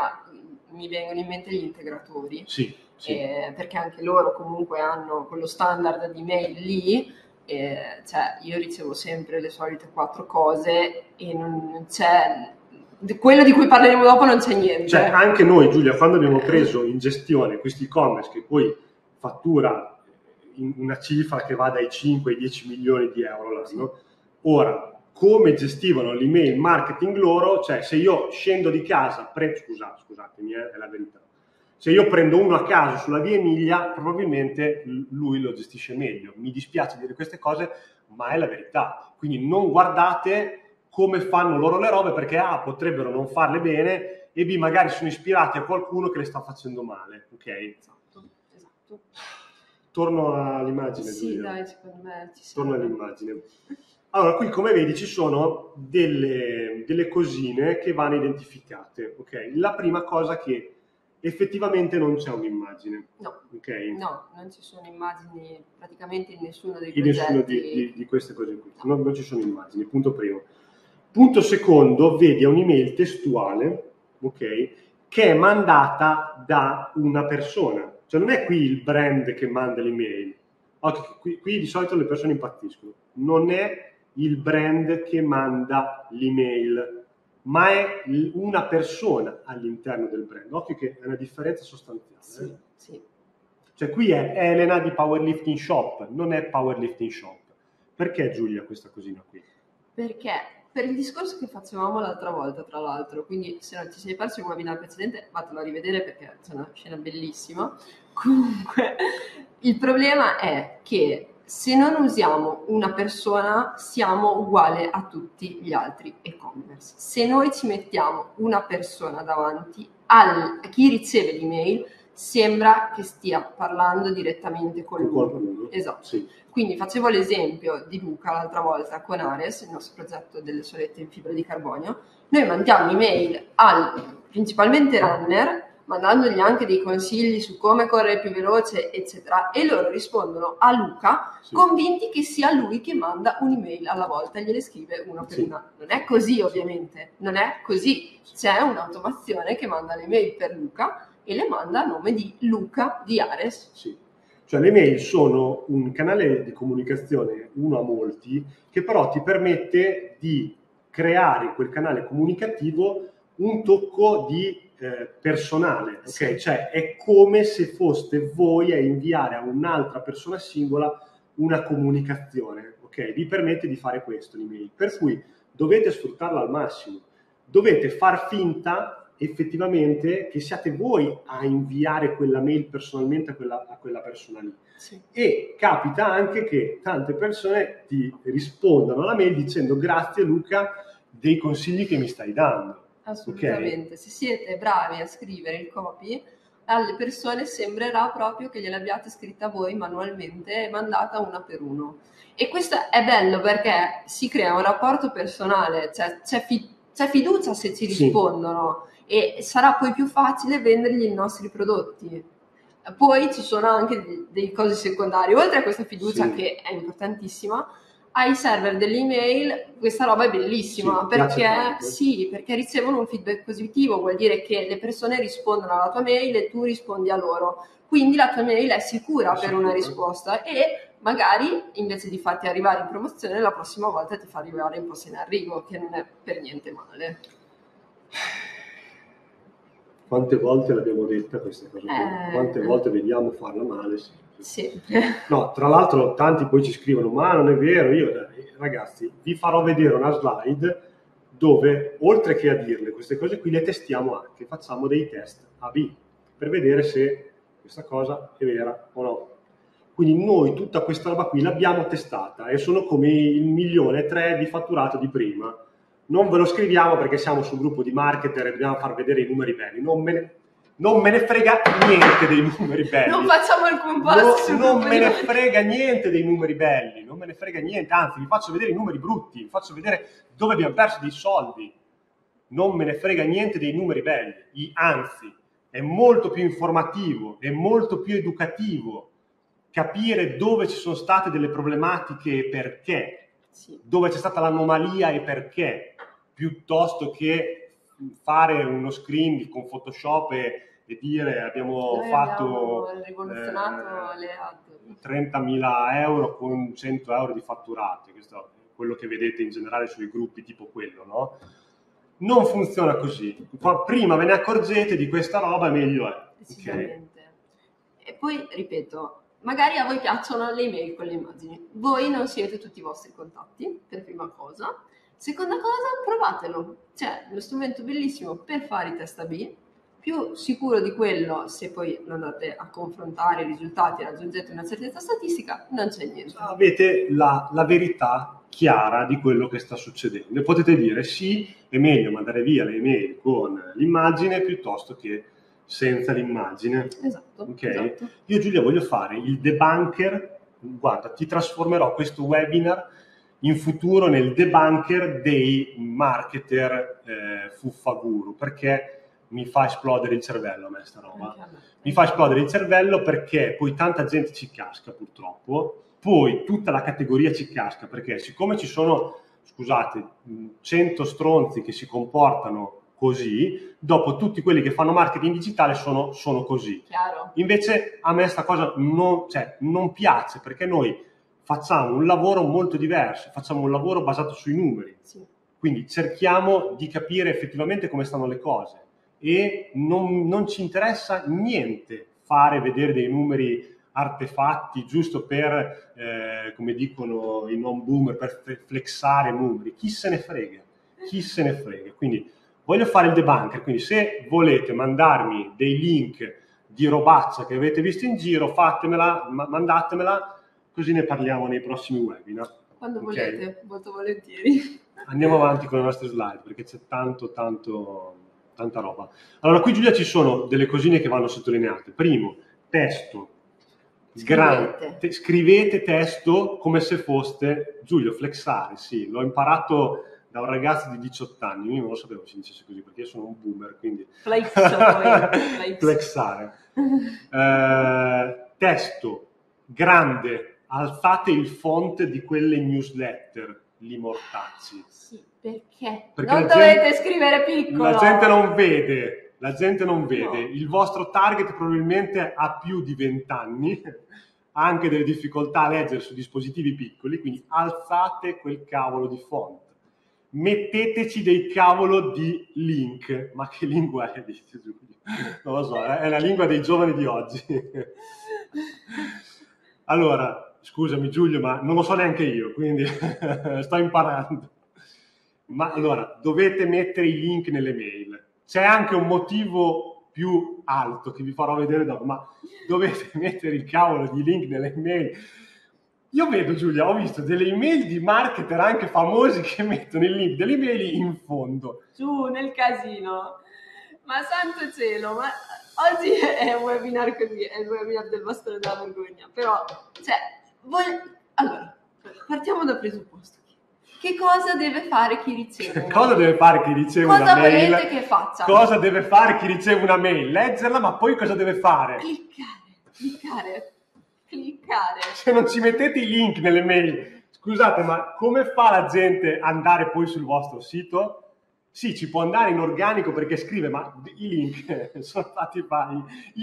mi vengono in mente gli integratori, perché anche loro comunque hanno quello standard di mail lì, cioè io ricevo sempre le solite 4 cose e non c'è... Quello di cui parleremo dopo non c'è niente. Cioè anche noi, Giulia, quando abbiamo preso in gestione questi e-commerce che poi fattura una cifra che va dai 5 ai 10 milioni di euro l'anno, ora come gestivano l'email marketing loro, cioè se io scendo di casa, scusatemi, è la verità, se io prendo uno a caso sulla via Emilia, probabilmente lui lo gestisce meglio. Mi dispiace dire queste cose, ma è la verità, quindi non guardate come fanno loro le robe, perché A, potrebbero non farle bene, e B, magari sono ispirati a qualcuno che le sta facendo male, ok? Esatto. Torno all'immagine. Sì, dai, secondo me ci sono. Torno all'immagine. Allora, qui come vedi ci sono delle cosine che vanno identificate, ok? La prima cosa è che effettivamente non c'è un'immagine. No, okay? No, non ci sono immagini praticamente in nessuno dei progetti. In nessuno di queste cose qui, no. Non ci sono immagini, punto primo. Punto secondo, vedi, è un'email testuale, ok? Che è mandata da una persona. Cioè non è qui il brand che manda l'email, okay, qui di solito le persone impazziscono, non è il brand che manda l'email, ma è una persona all'interno del brand, occhio che è una differenza sostanziale. Sì. Cioè qui è Elena di Powerlifting Shop, non è Powerlifting Shop. Perché Giulia questa cosina qui? Perché per il discorso che facevamo l'altra volta, tra l'altro, quindi se non ti sei perso il webinar precedente vattelo a rivedere perché c'è una scena bellissima. Comunque, il problema è che se non usiamo una persona siamo uguali a tutti gli altri e-commerce. Se noi ci mettiamo una persona davanti a chi riceve l'email, sembra che stia parlando direttamente con lui. Esatto. Sì. Quindi facevo l'esempio di Luca l'altra volta con Ares, il nostro progetto delle solette in fibra di carbonio. Noi mandiamo email al principalmente runner, mandandogli anche dei consigli su come correre più veloce, eccetera, e loro rispondono a Luca convinti che sia lui che manda un'email alla volta e gliele scrive uno per una. Non è così, ovviamente, non è così. C'è un'automazione che manda le email per Luca e le manda a nome di Luca di Ares. Sì. Cioè le mail sono un canale di comunicazione uno a molti che però ti permette di creare in quel canale comunicativo un tocco di personale, ok? Sì. Cioè è come se foste voi a inviare a un'altra persona singola una comunicazione, ok? Vi permette di fare questo l'email, per cui dovete sfruttarla al massimo, dovete far finta effettivamente che siate voi a inviare quella mail personalmente a quella persona lì. Sì. E capita anche che tante persone ti rispondano alla mail dicendo grazie Luca dei consigli che mi stai dando. Assolutamente, okay? Se siete bravi a scrivere il copy, alle persone sembrerà proprio che gliel'abbiate scritta voi manualmente e mandata una per uno. E questo è bello perché si crea un rapporto personale, cioè c'è fiducia se ci rispondono. E sarà poi più facile vendergli i nostri prodotti. Poi ci sono anche delle cose secondarie, oltre a questa fiducia che è importantissima, ai server dell'email questa roba è bellissima perché ricevono un feedback positivo, vuol dire che le persone rispondono alla tua mail e tu rispondi a loro, quindi la tua mail è sicura una risposta e magari invece di farti arrivare in promozione la prossima volta ti fa arrivare un po' se in arrivo, che non è per niente male. Quante volte l'abbiamo detta questa cosa? Quante volte vediamo farla male? Sì. No, tra l'altro tanti poi ci scrivono, ma non è vero, io ragazzi vi farò vedere una slide dove oltre che a dirle queste cose qui le testiamo anche, facciamo dei test A/B per vedere se questa cosa è vera o no. Quindi noi tutta questa roba qui l'abbiamo testata e sono come il 1,3 milioni di fatturato di prima. Non ve lo scriviamo perché siamo sul gruppo di marketer e dobbiamo far vedere i numeri belli. Non me ne frega niente dei numeri belli. Non facciamo alcun passo. Non me ne frega niente dei numeri belli, non me ne frega niente, anzi vi faccio vedere i numeri brutti, vi faccio vedere dove abbiamo perso dei soldi. Non me ne frega niente dei numeri belli, anzi è molto più informativo, è molto più educativo capire dove ci sono state delle problematiche e perché, sì, dove c'è stata l'anomalia e perché, piuttosto che fare uno screen con Photoshop e dire abbiamo rivoluzionato le ad 30.000 euro con 100 euro di fatturato. Questo è quello che vedete in generale sui gruppi tipo quello, no? Non funziona così. Prima ve ne accorgete di questa roba, meglio è. Decisamente. Okay. E poi, ripeto, magari a voi piacciono le email con le immagini. Voi non siete tutti i vostri contatti, per prima cosa. Seconda cosa, provatelo. C'è uno strumento bellissimo per fare i test A/B, più sicuro di quello, se poi lo andate a confrontare i risultati e raggiungete una certezza statistica, non c'è niente. Avete la verità chiara di quello che sta succedendo e potete dire sì, è meglio mandare via le email con l'immagine piuttosto che senza l'immagine. Esatto, okay? Esatto. Io, Giulia, voglio fare il debunker. Guarda, ti trasformerò questo webinar in futuro nel debunker dei marketer fuffaguru, perché mi fa esplodere il cervello a me sta roba. Mi fa esplodere il cervello perché poi tanta gente ci casca, purtroppo. Poi tutta la categoria ci casca, perché siccome ci sono, scusate, 100 stronzi che si comportano così, dopo tutti quelli che fanno marketing digitale sono così. Chiaro. Invece a me sta cosa non piace, perché noi facciamo un lavoro molto diverso, facciamo un lavoro basato sui numeri. Sì. Quindi cerchiamo di capire effettivamente come stanno le cose e non ci interessa niente fare vedere dei numeri artefatti giusto per, come dicono i non boomer, per flexare numeri. Chi se ne frega? Chi se ne frega? Quindi voglio fare il debunker, quindi se volete mandarmi dei link di robaccia che avete visto in giro, fatemela, mandatemela, così ne parliamo nei prossimi webinar. Quando volete, molto volentieri. Andiamo avanti con le nostre slide, perché c'è tanta roba. Allora, qui, Giulia, ci sono delle cosine che vanno sottolineate. Primo, testo. Scrivete testo come se foste Giulio, flexare, sì, l'ho imparato da un ragazzo di 18 anni, io non lo sapevo si dicesse così perché io sono un boomer, quindi flexare. Testo, grande, alzate il font di quelle newsletter, li mortacci. Sì, perché non dovete scrivere piccolo. La gente non vede, no. Il vostro target probabilmente ha più di 20 anni, ha anche delle difficoltà a leggere su dispositivi piccoli, quindi alzate quel cavolo di font. Metteteci dei cavolo di link, ma che lingua è? Dice Giulia. Non lo so, è la lingua dei giovani di oggi. Allora, scusami Giulio, ma non lo so neanche io, quindi sto imparando. Ma allora, dovete mettere i link nelle mail. C'è anche un motivo più alto che vi farò vedere dopo, ma dovete mettere il cavolo di link nelle email. Io vedo, Giulia, ho visto delle email di marketer anche famosi che mettono il link delle email in fondo. Giù, nel casino. Ma santo cielo, ma oggi è un webinar così, è il webinar del bastone della vergogna. Però, allora, partiamo dal presupposto. Che cosa deve fare chi riceve? Cosa deve fare chi riceve una mail? Cosa volete che faccia? Cosa deve fare chi riceve una mail? Leggerla, ma poi cosa deve fare? Cliccare. Se non ci mettete i link nelle mail, scusate, ma come fa la gente andare poi sul vostro sito? Sì, ci può andare in organico perché scrive, ma i link sono fatti fai.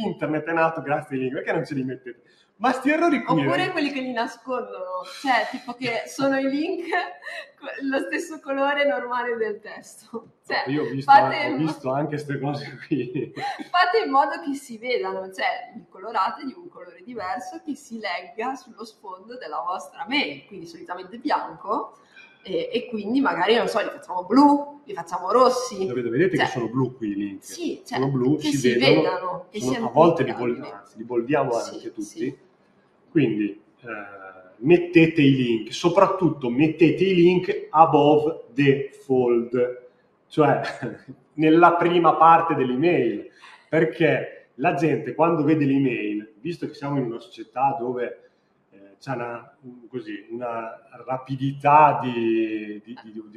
Internet è nato grazie ai link, perché non ce li mettete? Ma sti errori qui. Oppure quelli che li nascondono, cioè tipo che sono i link lo stesso colore normale del testo. Cioè, io ho visto anche queste cose qui. Fate in modo che si vedano, cioè li colorate di un colore diverso che si legga sullo sfondo della vostra mail, quindi solitamente bianco. E quindi magari, non so, li facciamo blu, li facciamo rossi. Vedete che sono blu qui i link. Sì, sono blu, si vedono. A volte li bolliamo anche tutti. Sì. Quindi mettete i link, soprattutto mettete i link above the fold, cioè nella prima parte dell'email, perché la gente quando vede l'email, visto che siamo in una società dove c'è una rapidità di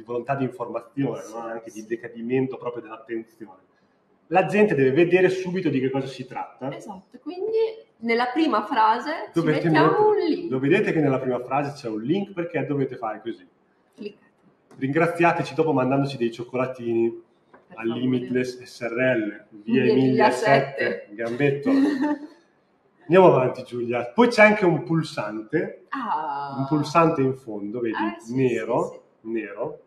volontà di informazione, no? Anche di decadimento proprio dell'attenzione, la gente deve vedere subito di che cosa si tratta. Esatto, quindi nella prima frase dovete mettere un link. Lo vedete che nella prima frase c'è un link, perché dovete fare così. Cliccate. Ringraziateci dopo mandandoci dei cioccolatini per al Limitless SRL, via Emilia 7, Gambetto. Andiamo avanti, Giulia. Poi c'è anche un pulsante, un pulsante in fondo, vedi, sì, nero, sì. Nero.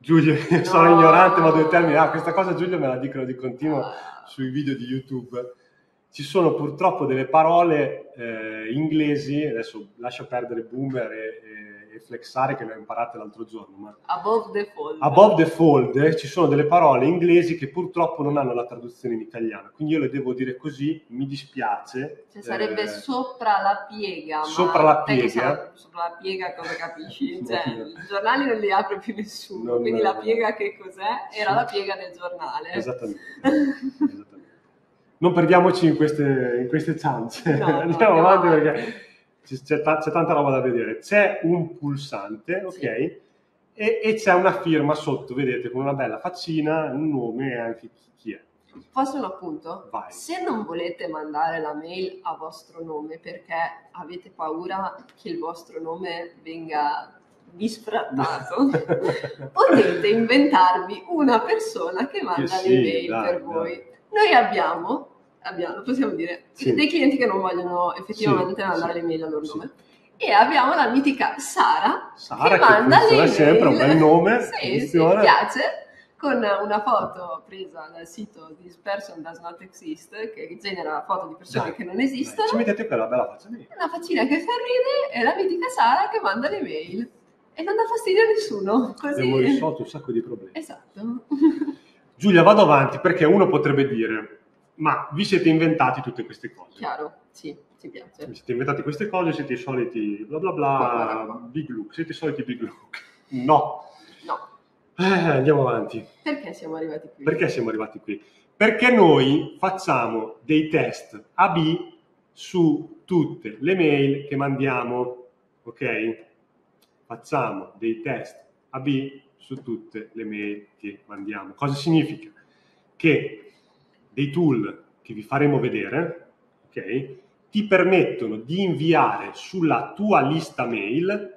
Giulia, no. Sono ignorante, ma due termini. Ah, questa cosa Giulia me la dicono di continuo sui video di YouTube. Ci sono purtroppo delle parole inglesi, adesso lascio perdere boomer e flexare che le ho imparate l'altro giorno. Ma above the fold ci sono delle parole inglesi che purtroppo non hanno la traduzione in italiano, quindi io le devo dire così, mi dispiace. Cioè sarebbe sopra la piega. Sopra la piega. Sopra la piega cosa capisci? Cioè, i giornali non li apre più nessuno, non, quindi la piega che cos'è? Era la piega del giornale. Esattamente. Non perdiamoci in queste chance, no, andiamo avanti perché c'è tanta roba da vedere. C'è un pulsante, ok? Sì. E c'è una firma sotto, vedete, con una bella faccina, un nome e anche chi è. Posso un appunto? Vai. Se non volete mandare la mail a vostro nome perché avete paura che il vostro nome venga disfrattato, potete inventarvi una persona che manda le mail per voi. Noi abbiamo, possiamo dire, dei clienti che non vogliono effettivamente mandare le mail al loro nome. E abbiamo la mitica Sara che manda le mail. Sempre un bel nome. Sì, mi piace. Con una foto presa dal sito This Person Does Not Exist, che genera foto di persone che non esistono. Ci mettete quella bella faccia lì. Una faccina che fa ridere e la mitica Sara che manda le mail. E non dà fastidio a nessuno. Così. Abbiamo risolto un sacco di problemi. Esatto. Giulia, vado avanti, perché uno potrebbe dire, ma vi siete inventati tutte queste cose. Chiaro, sì, ci piace. Vi siete inventati queste cose, siete i soliti bla bla bla, big look, siete i soliti big look. No. Andiamo avanti. Perché siamo arrivati qui? Perché noi facciamo dei test A/B su tutte le mail che mandiamo, ok? Facciamo dei test A/B su tutte le mail che mandiamo. Cosa significa? Che dei tool che vi faremo vedere, ok, ti permettono di inviare sulla tua lista mail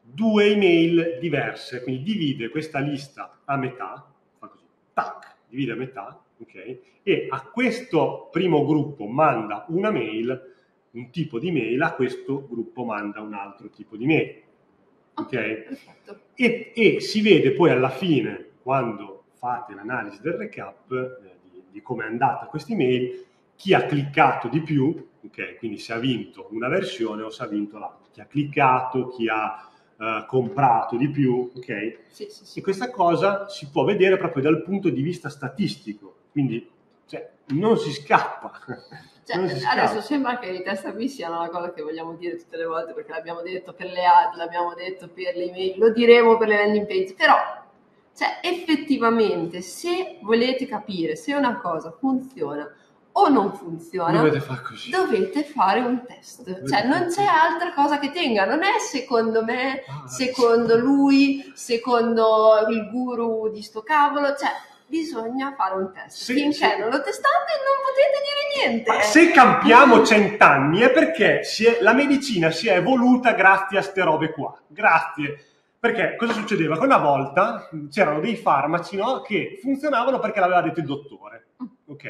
due email diverse, quindi divide questa lista a metà, fa così, tac, divide a metà, ok, e a questo primo gruppo manda una mail, un tipo di mail, a questo gruppo manda un altro tipo di mail. Okay. E si vede poi alla fine, quando fate l'analisi del recap di come è andata questa email, chi ha cliccato di più, okay? Quindi se ha vinto una versione o se ha vinto l'altra, chi ha cliccato, chi ha comprato di più, ok? Sì. E questa cosa si può vedere proprio dal punto di vista statistico, quindi cioè, non si scappa. Cioè, adesso sembra che i test A/B siano la cosa che vogliamo dire tutte le volte, perché l'abbiamo detto per le ad, l'abbiamo detto per le email, lo diremo per le landing page, però cioè, effettivamente se volete capire se una cosa funziona o non funziona dovete fare un test, cioè non c'è altra cosa che tenga, non è secondo me, secondo lui, secondo il guru di sto cavolo, cioè bisogna fare un test. Finché non lo testate non potete dire niente. Ma se campiamo 100 anni è perché la medicina si è evoluta grazie a ste robe qua. Grazie. Perché cosa succedeva? Che una volta c'erano dei farmaci, no, che funzionavano perché l'aveva detto il dottore. Ok?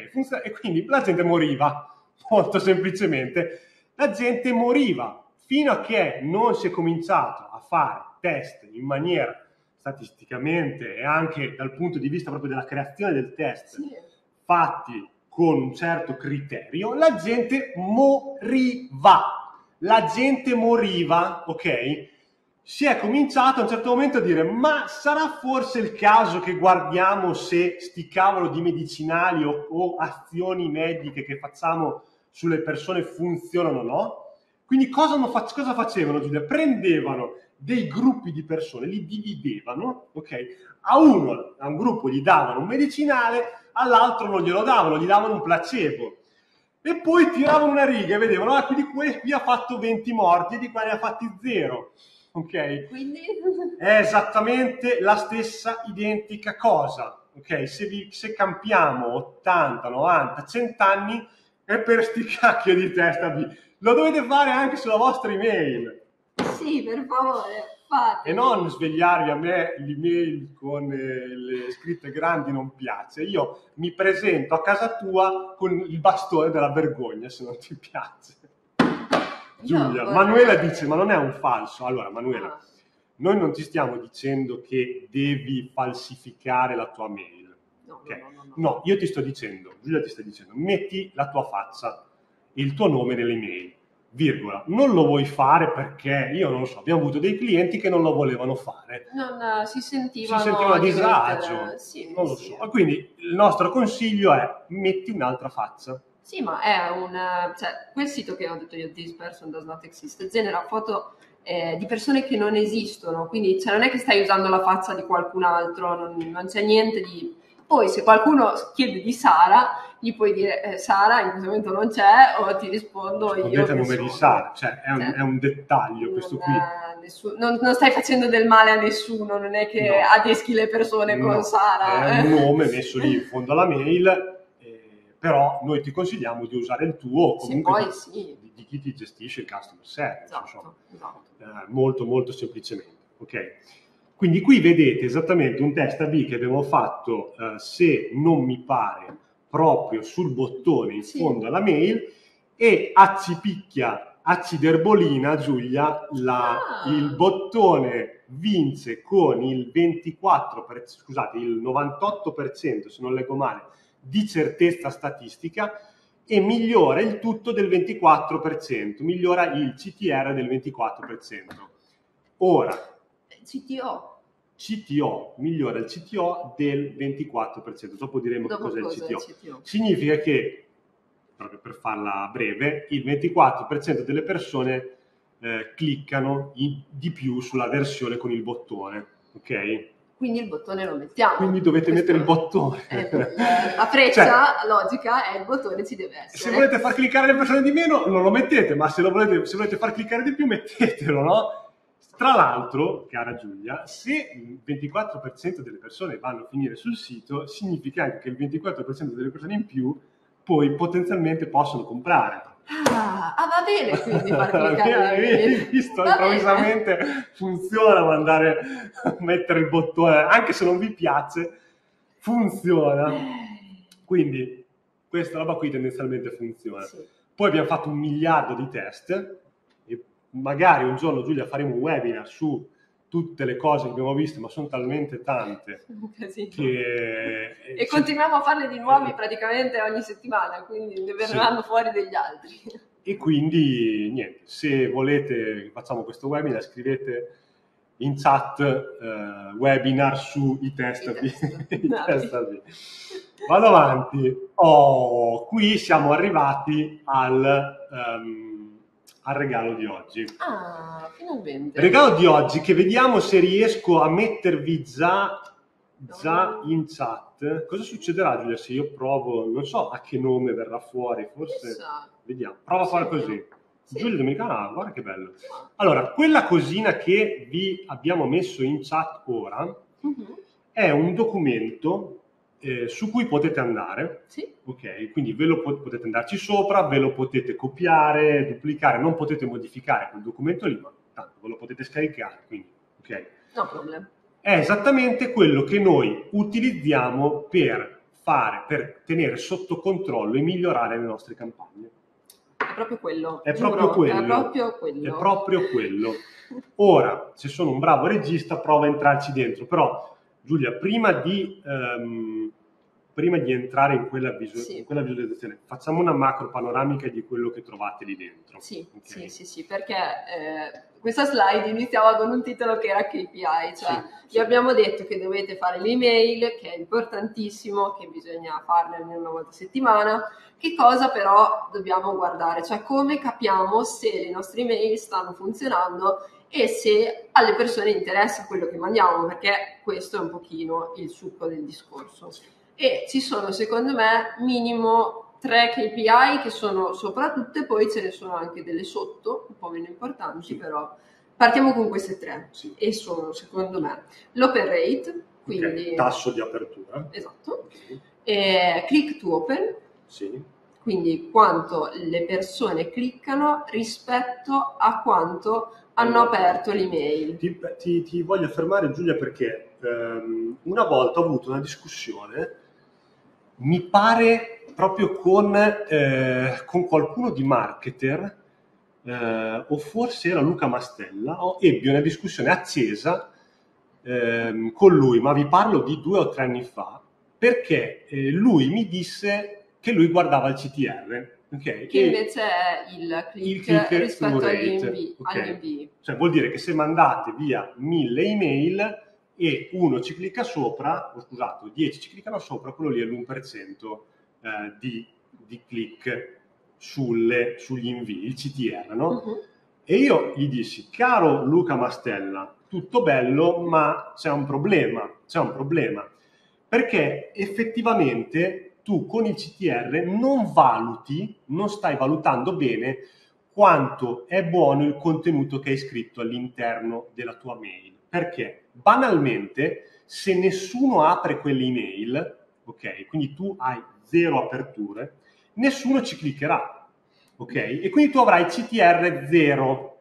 E quindi la gente moriva. Molto semplicemente. La gente moriva. Fino a che non si è cominciato a fare test in maniera statisticamente e anche dal punto di vista proprio della creazione del test, fatti con un certo criterio, la gente moriva, ok? Si è cominciato a un certo momento a dire, ma sarà forse il caso che guardiamo se sti cavolo di medicinali o azioni mediche che facciamo sulle persone funzionano o no. Quindi cosa facevano, Giulia? Prendevano dei gruppi di persone, li dividevano, ok? A un gruppo gli davano un medicinale, all'altro non glielo davano, gli davano un placebo. E poi tiravano una riga e vedevano, ah, quindi qui ha fatto 20 morti e di qua ne ha fatti 0, ok? Quindi è esattamente la stessa identica cosa, ok? Se campiamo 80, 90, 100 anni, è per sti cacchio di testa B. Lo dovete fare anche sulla vostra email. Sì, per favore, fate. E non svegliarvi, a me l'email con le scritte grandi non piace. Io mi presento a casa tua con il bastone della vergogna, se non ti piace. Giulia, Manuela dice, ma non è un falso. Allora, Manuela, no, noi non ti stiamo dicendo che devi falsificare la tua mail. No, okay? No, io ti sto dicendo, Giulia ti sta dicendo, metti la tua faccia, il tuo nome nell'email, virgola. Non lo vuoi fare perché, io non lo so, abbiamo avuto dei clienti che non lo volevano fare. No, si sentivano a disagio, sì, non lo so. Quindi il nostro consiglio è, metti un'altra faccia. Sì, ma è quel sito che ho detto io, This Person Does Not Exist, genera foto di persone che non esistono, quindi non è che stai usando la faccia di qualcun altro, non c'è niente di... Poi se qualcuno chiede di Sara, gli puoi dire Sara in questo momento non c'è, o ti rispondo io. Il nome di Sara, cioè è un dettaglio questo qui. Non stai facendo del male a nessuno, non è che adeschi le persone con Sara. È un nome messo lì in fondo alla mail, però noi ti consigliamo di usare il tuo, comunque poi, di chi ti gestisce il customer service, esatto. Molto molto semplicemente, ok? Quindi qui vedete esattamente un test A/B che abbiamo fatto, se non mi pare, proprio sul bottone in fondo alla mail, e acciderbolina Giulia, il bottone vince con il 98%, se non leggo male, di certezza statistica, e migliora il tutto del 24%, migliora il CTR del 24%. Ora... CTO, migliora il CTO del 24%. Dopo diremo cos'è il CTO. Significa che, proprio per farla breve, il 24% delle persone cliccano di più sulla versione con il bottone, ok? Quindi il bottone lo mettiamo. Quindi dovete mettere il bottone. La freccia logica è il bottone, ci deve essere. Se volete far cliccare le persone di meno, non lo mettete, ma se volete far cliccare di più, mettetelo, no? Tra l'altro, cara Giulia, se il 24% delle persone vanno a finire sul sito, significa anche che il 24% delle persone in più poi potenzialmente possono comprare. Ah, va bene, quindi far cliccare. Visto, improvvisamente funziona mandare, mettere il bottone, anche se non vi piace, funziona. Quindi questa roba qui tendenzialmente funziona. Sì. Poi abbiamo fatto 1 miliardo di test. Magari un giorno, Giulia, faremo un webinar su tutte le cose che abbiamo visto, ma sono talmente tante che... E continuiamo a farne di nuovi praticamente ogni settimana, quindi ne verranno fuori degli altri. E quindi, niente, se volete facciamo questo webinar, scrivete in chat webinar sui test. Vado avanti. Qui siamo arrivati al regalo di oggi. Ah, finalmente. Regalo di oggi che vediamo se riesco a mettervi già in chat. Cosa succederà, Giulia, se io provo, non so a che nome verrà fuori, forse vediamo. Prova a fare così. Sì. Giulia Domeniconi, guarda che bello. Allora, quella cosina che vi abbiamo messo in chat ora è un documento su cui potete andare, ok? Quindi ve lo potete andarci sopra, ve lo potete copiare, duplicare, non potete modificare quel documento lì, ma tanto ve lo potete scaricare, quindi, ok? No problem. È esattamente quello che noi utilizziamo per tenere sotto controllo e migliorare le nostre campagne. È proprio quello. È proprio quello. Ora, se sono un bravo regista, prova a entrarci dentro, però Giulia, prima di prima di entrare in quella, in quella visualizzazione, facciamo una macro panoramica di quello che trovate lì dentro. Sì, okay. sì, perché questa slide iniziava con un titolo che era KPI, cioè vi abbiamo detto che dovete fare l'email, che è importantissimo, che bisogna farle almeno una volta a settimana. Che cosa però dobbiamo guardare? Cioè come capiamo se le nostre email stanno funzionando e se alle persone interessa quello che mandiamo, perché questo è un pochino il succo del discorso. E ci sono, secondo me, minimo 3 KPI che sono soprattutto, e poi ce ne sono anche delle sotto, un po' meno importanti, però partiamo con queste 3 e sono, secondo me, l'open rate, quindi tasso di apertura, esatto, click to open, quindi quanto le persone cliccano rispetto a quanto hanno aperto l'email. Ti voglio fermare, Giulia, perché una volta ho avuto una discussione, mi pare proprio con qualcuno di marketer, o forse era Luca Mastella, ebbi una discussione accesa con lui, ma vi parlo di 2 o 3 anni fa, perché lui mi disse che lui guardava il CTR. Okay. Che invece è il click rispetto all'invio. Cioè vuol dire che se mandate via 1000 email e uno ci clicca sopra, o scusate, 10 ci cliccano sopra, quello lì è l'1% di click sugli invii, il CTR, no? E io gli dissi: caro Luca Mastella, tutto bello, ma c'è un problema, perché effettivamente tu con il CTR non stai valutando bene quanto è buono il contenuto che hai scritto all'interno della tua mail. Perché banalmente, se nessuno apre quell'email, ok, quindi tu hai 0 aperture, nessuno ci cliccherà, ok? E quindi tu avrai CTR 0,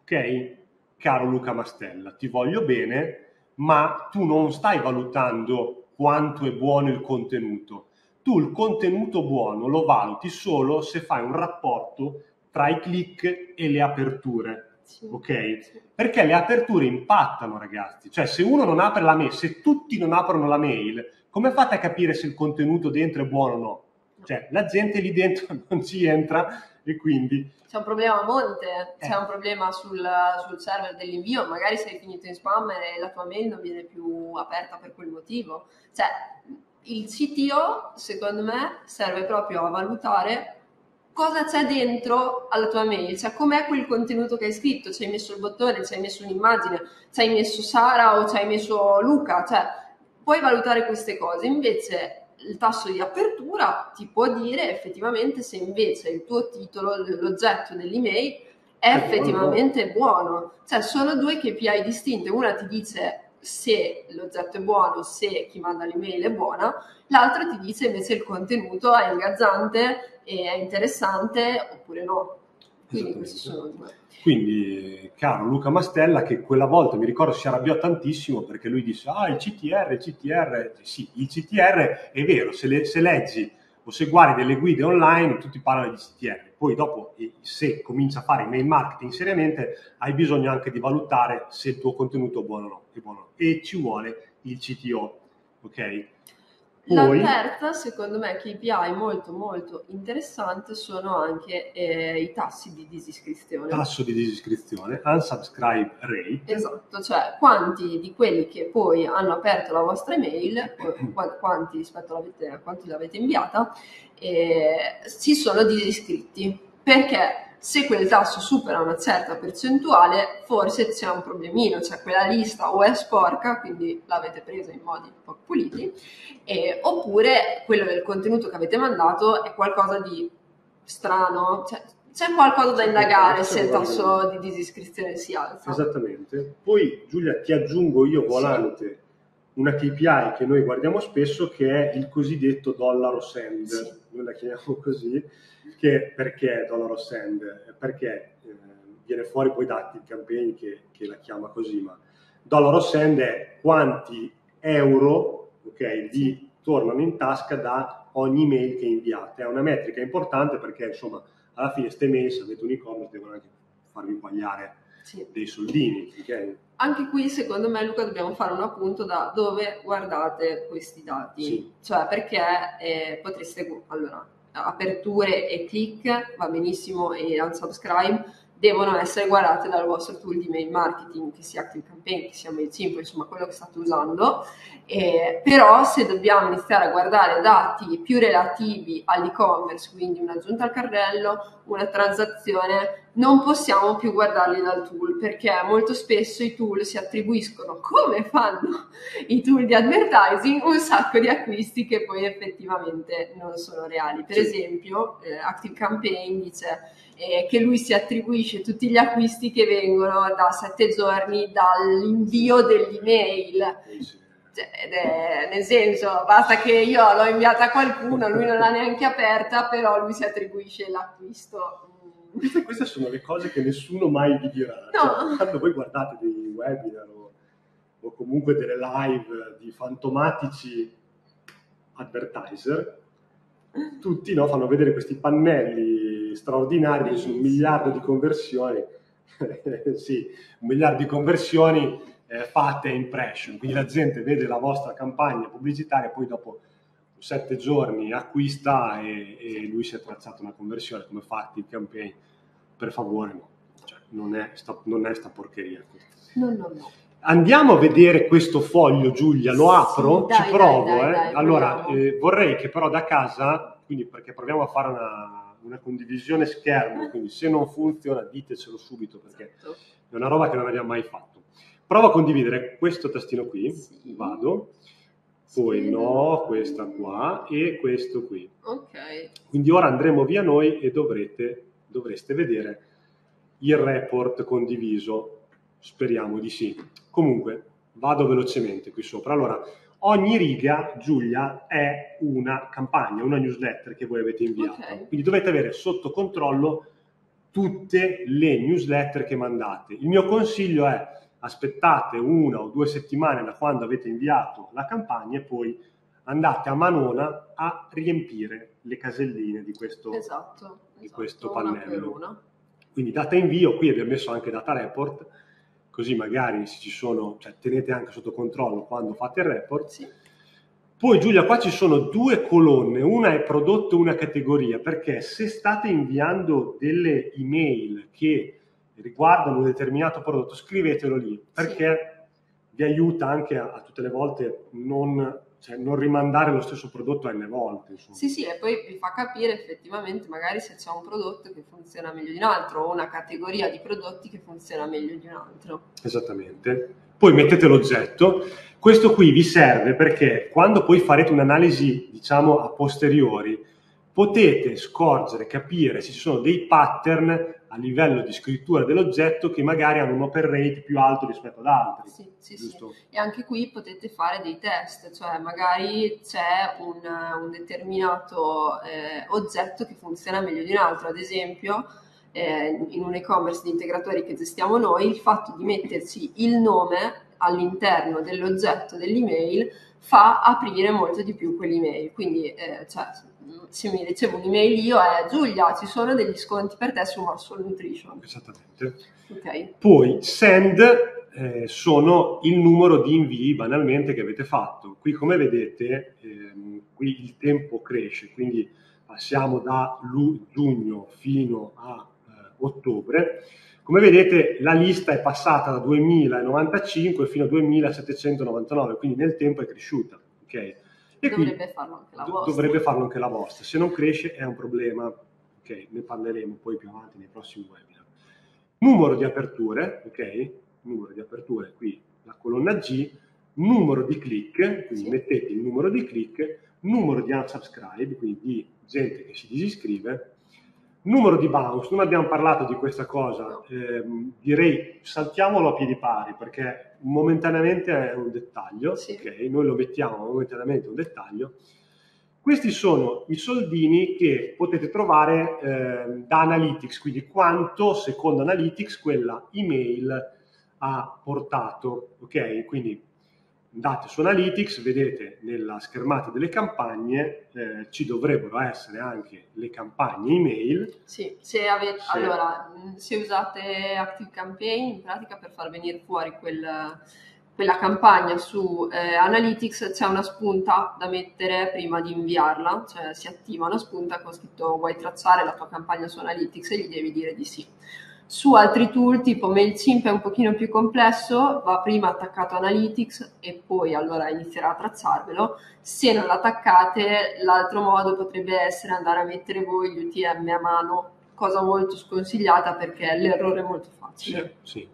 ok? Caro Luca Mastella, ti voglio bene, ma tu non stai valutando quanto è buono il contenuto. Tu il contenuto buono lo valuti solo se fai un rapporto tra i click e le aperture, perché le aperture impattano, ragazzi. Cioè se uno non apre la mail, se tutti non aprono la mail, come fate a capire se il contenuto dentro è buono o no? Cioè la gente lì dentro non ci entra e quindi c'è un problema a monte, c'è un problema sul server dell'invio, magari sei finito in spam e la tua mail non viene più aperta per quel motivo. Cioè il CTO, secondo me, serve proprio a valutare cosa c'è dentro alla tua mail, cioè com'è quel contenuto che hai scritto. Ci hai messo il bottone, ci hai messo un'immagine, ci hai messo Sara o ci hai messo Luca, cioè puoi valutare queste cose. Invece il tasso di apertura ti può dire effettivamente se invece il tuo titolo, l'oggetto dell'email è effettivamente buono. Cioè sono 2 KPI distinte, una ti dice se l'oggetto è buono, se chi manda l'email è buona, l'altra ti dice invece il contenuto è ingaggiante, è interessante oppure no. Quindi questi sono 2. Quindi, caro Luca Mastella, che quella volta mi ricordo si arrabbiò tantissimo perché lui disse: ah, il CTR, sì, il CTR è vero, se leggi o se guardi delle guide online tutti parlano di CTR, poi dopo, se cominci a fare email marketing seriamente, hai bisogno anche di valutare se il tuo contenuto è buono o no, e ci vuole il CTO, ok? La terza, secondo me, KPI molto interessante sono anche i tassi di disiscrizione. Tasso di disiscrizione, unsubscribe rate. Esatto, cioè quanti di quelli che poi hanno aperto la vostra email, quanti rispetto a quanti l'avete inviata, si sono disiscritti. Perché se quel tasso supera una certa percentuale, forse c'è un problemino, cioè quella lista o è sporca, quindi l'avete presa in modi poco puliti, oppure quello del contenuto che avete mandato è qualcosa di strano, cioè c'è qualcosa da indagare se il tasso di disiscrizione si alza. Esattamente. Poi, Giulia, ti aggiungo io volante una KPI che noi guardiamo spesso, che è il cosiddetto dollaro send, noi la chiamiamo così, che perché dollaro send? Perché viene fuori poi da Active Campaign che la chiama così, ma dollaro send è quanti euro vi tornano in tasca da ogni mail che inviate. È una metrica importante perché, insomma, alla fine ste mail, se avete un e-commerce, devono anche farvi guadagnare sì, dei soldini. Okay? Anche qui, secondo me, Luca, dobbiamo fare un appunto da dove guardate questi dati. Sì. Cioè, perché potreste... Allora, aperture e click, va benissimo, e unsubscribe, devono essere guardate dal vostro tool di mail marketing, che sia Active Campaign, che sia MailChimp, insomma quello che state usando. Però se dobbiamo iniziare a guardare dati più relativi all'e-commerce, quindi un'aggiunta al carrello, una transazione, non possiamo più guardarli dal tool, perché molto spesso i tool si attribuiscono, come fanno i tool di advertising, un sacco di acquisti che poi effettivamente non sono reali. Per esempio, Active Campaign dice... che lui si attribuisce tutti gli acquisti che vengono da 7 giorni dall'invio dell'email, cioè, nel senso, basta che io l'ho inviata a qualcuno, lui non l'ha neanche aperta, però lui si attribuisce l'acquisto. Queste sono le cose che nessuno mai vi dirà, no. Cioè, quando voi guardate dei webinar o comunque delle live di fantomatici advertiser, tutti, no, fanno vedere questi pannelli straordinari su 1 miliardo di conversioni sì, 1 miliardo di conversioni fatte impression, quindi la gente vede la vostra campagna pubblicitaria, poi dopo 7 giorni acquista e lui si è tracciato una conversione. Come fatti il campaign, per favore, no, cioè, non è sta porcheria. No. Andiamo a vedere questo foglio, Giulia, lo apro? Sì, dai, provo. Allora, vorrei che però da casa, quindi, perché proviamo a fare una condivisione schermo, quindi se non funziona ditecelo subito, perché è una roba che non abbiamo mai fatto. Provo a condividere questo tastino qui, sì. Vado, poi sì, no, questa qua e questo qui. Okay. Quindi ora andremo via noi e dovreste vedere il report condiviso, speriamo di sì. Comunque, vado velocemente qui sopra. Allora, ogni riga, Giulia, è una campagna, una newsletter che voi avete inviato. Okay. Quindi dovete avere sotto controllo tutte le newsletter che mandate. Il mio consiglio è: aspettate 1 o 2 settimane da quando avete inviato la campagna e poi andate a manona a riempire le caselline di questo, di questo pannello. Una. Quindi data invio, qui abbiamo messo anche data report, così magari se ci sono, cioè, tenete anche sotto controllo quando fate il report. Sì. Poi, Giulia, qua ci sono 2 colonne, una è prodotto e una categoria, perché se state inviando delle email che riguardano un determinato prodotto, scrivetelo lì, perché sì, vi aiuta anche a tutte le volte non rimandare lo stesso prodotto n volte. Insomma. Sì, e poi vi fa capire effettivamente magari se c'è un prodotto che funziona meglio di un altro o una categoria di prodotti che funziona meglio di un altro. Esattamente. Poi mettete l'oggetto. Questo qui vi serve perché quando poi farete un'analisi, diciamo, a posteriori, potete scorgere, capire se ci sono dei pattern a livello di scrittura dell'oggetto che magari hanno un open rate più alto rispetto ad altri. Sì. E anche qui potete fare dei test, cioè magari c'è un determinato oggetto che funziona meglio di un altro. Ad esempio, in un e-commerce di integratori che gestiamo noi, il fatto di metterci il nome all'interno dell'oggetto dell'email fa aprire molto di più quell'email. Quindi, se mi ricevo un'email io è: Giulia, ci sono degli sconti per te su Massual Nutrition. Esattamente. Okay. Poi send sono il numero di invii banalmente che avete fatto. Qui, come vedete, qui il tempo cresce, quindi passiamo da giugno fino a ottobre. Come vedete la lista è passata da 2095 fino a 2799, quindi nel tempo è cresciuta. Okay? E dovrebbe farlo anche la vostra. Se non cresce è un problema, ok? Ne parleremo poi più avanti nei prossimi webinar. Numero di aperture, ok? Numero di aperture, qui la colonna G, numero di click, quindi mettete il numero di click, numero di unsubscribe, quindi di gente che si disiscrive, numero di bounce. Non abbiamo parlato di questa cosa, no. Direi saltiamolo a piedi pari, perché momentaneamente è un dettaglio, okay? Noi lo mettiamo momentaneamente un dettaglio. Questi sono i soldini che potete trovare da Analytics, quindi quanto secondo Analytics quella email ha portato, ok? Quindi Andate su Analytics, vedete nella schermata delle campagne, ci dovrebbero essere anche le campagne email. Sì, se avete, se... Allora, se usate Active Campaign, in pratica per far venire fuori quella campagna su Analytics c'è una spunta da mettere prima di inviarla, cioè si attiva una spunta con scritto vuoi tracciare la tua campagna su Analytics e gli devi dire di sì. Su altri tool tipo MailChimp è un pochino più complesso, va prima attaccato Analytics e poi allora inizierà a tracciarvelo. Se non l'attaccate, l'altro modo potrebbe essere andare a mettere voi gli UTM a mano, cosa molto sconsigliata perché l'errore è molto facile. Sì.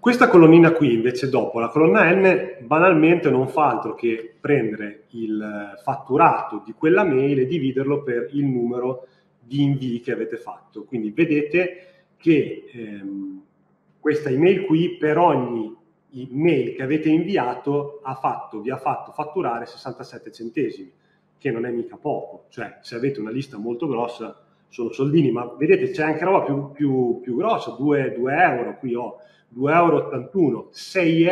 Questa colonnina qui invece dopo, la colonna N, banalmente non fa altro che prendere il fatturato di quella mail e dividerlo per il numero di invii che avete fatto. Quindi vedete che questa email qui per ogni email che avete inviato vi ha fatto fatturare 67 centesimi, che non è mica poco. Cioè se avete una lista molto grossa sono soldini, ma vedete c'è anche roba più grossa, 2 euro, qui ho 2,81 euro, 6,65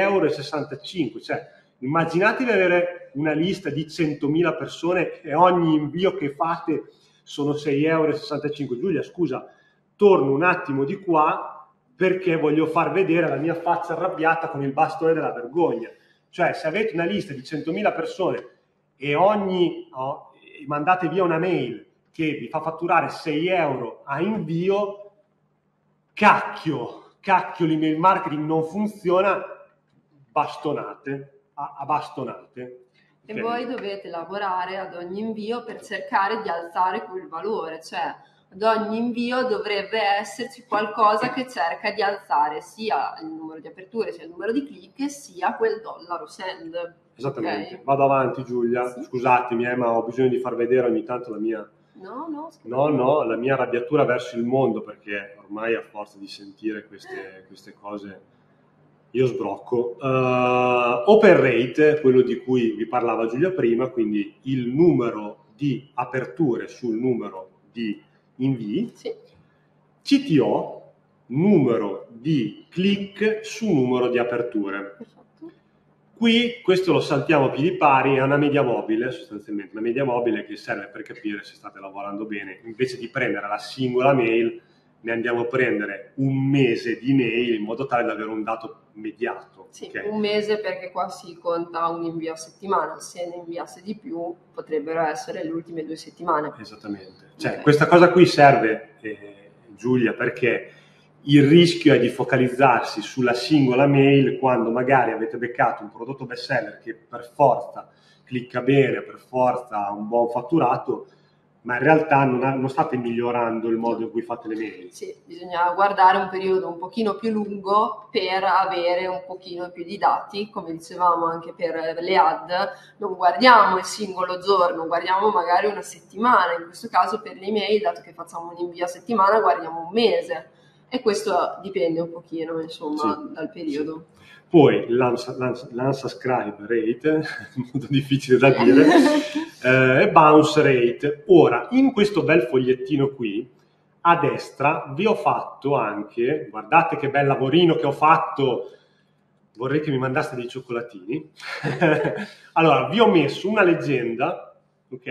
euro, cioè immaginatevi avere una lista di 100.000 persone e ogni invio che fate sono 6,65 euro. Giulia, scusa, torno un attimo di qua perché voglio far vedere la mia faccia arrabbiata con il bastone della vergogna. Cioè se avete una lista di 100.000 persone e mandate via una mail che vi fa fatturare 6 euro a invio, cacchio, l'email marketing non funziona, bastonate. E okay. Voi dovete lavorare ad ogni invio per cercare di alzare quel valore, cioè ad ogni invio dovrebbe esserci qualcosa che cerca di alzare sia il numero di aperture, sia il numero di click, sia quel dollaro send. Esattamente, okay? Vado avanti Giulia, sì. Scusatemi ma ho bisogno di far vedere ogni tanto la mia... No, la mia arrabbiatura verso il mondo, perché ormai a forza di sentire queste cose io sbrocco. Open rate, quello di cui vi parlava Giulia prima, quindi il numero di aperture sul numero di invii, sì. CTO, numero di click su numero di aperture. Qui questo lo saltiamo a piedi pari, è una media mobile sostanzialmente, una media mobile che serve per capire se state lavorando bene. Invece di prendere la singola mail, ne andiamo a prendere un mese di mail in modo tale da avere un dato mediato. Sì, okay? Un mese, perché qua si conta un invio a settimana, se ne inviasse di più potrebbero essere le ultime 2 settimane. Esattamente, cioè okay. Questa cosa qui serve Giulia perché... Il rischio è di focalizzarsi sulla singola mail quando magari avete beccato un prodotto best seller che per forza clicca bene, per forza ha un buon fatturato, ma in realtà non state migliorando il modo in cui fate le mail. Sì, bisogna guardare un periodo un pochino più lungo per avere un pochino più di dati, come dicevamo anche per le ad, non guardiamo il singolo giorno, guardiamo magari una settimana, in questo caso per le mail, dato che facciamo un invio a settimana, guardiamo un mese. E questo dipende un pochino, insomma, sì, dal periodo. Sì. Poi l'unsubscribe rate, molto difficile da dire, e bounce rate. Ora, in questo bel fogliettino qui, a destra, vi ho fatto anche, guardate che bel lavorino che ho fatto, vorrei che mi mandaste dei cioccolatini. Allora, vi ho messo una leggenda, ok,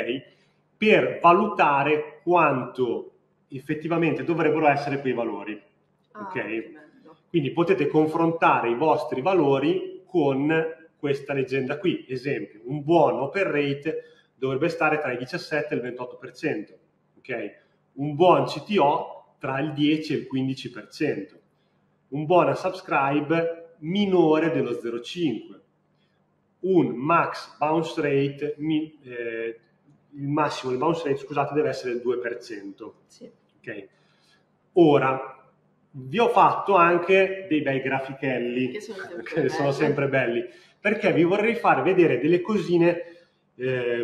per valutare quanto effettivamente dovrebbero essere quei valori. Okay? Quindi potete confrontare i vostri valori con questa leggenda qui. Esempio, un buon open rate dovrebbe stare tra il 17 e il 28%, okay? Un buon CTO tra il 10 e il 15%, un buon subscribe minore dello 0,5%, un max bounce rate, il massimo del bounce rate, scusate, deve essere il 2%. Sì. Okay. Ora, vi ho fatto anche dei bei grafichelli, che sono sempre belli, perché vi vorrei far vedere delle cosine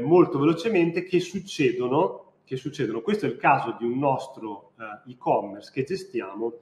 molto velocemente che succedono. Questo è il caso di un nostro e-commerce che gestiamo.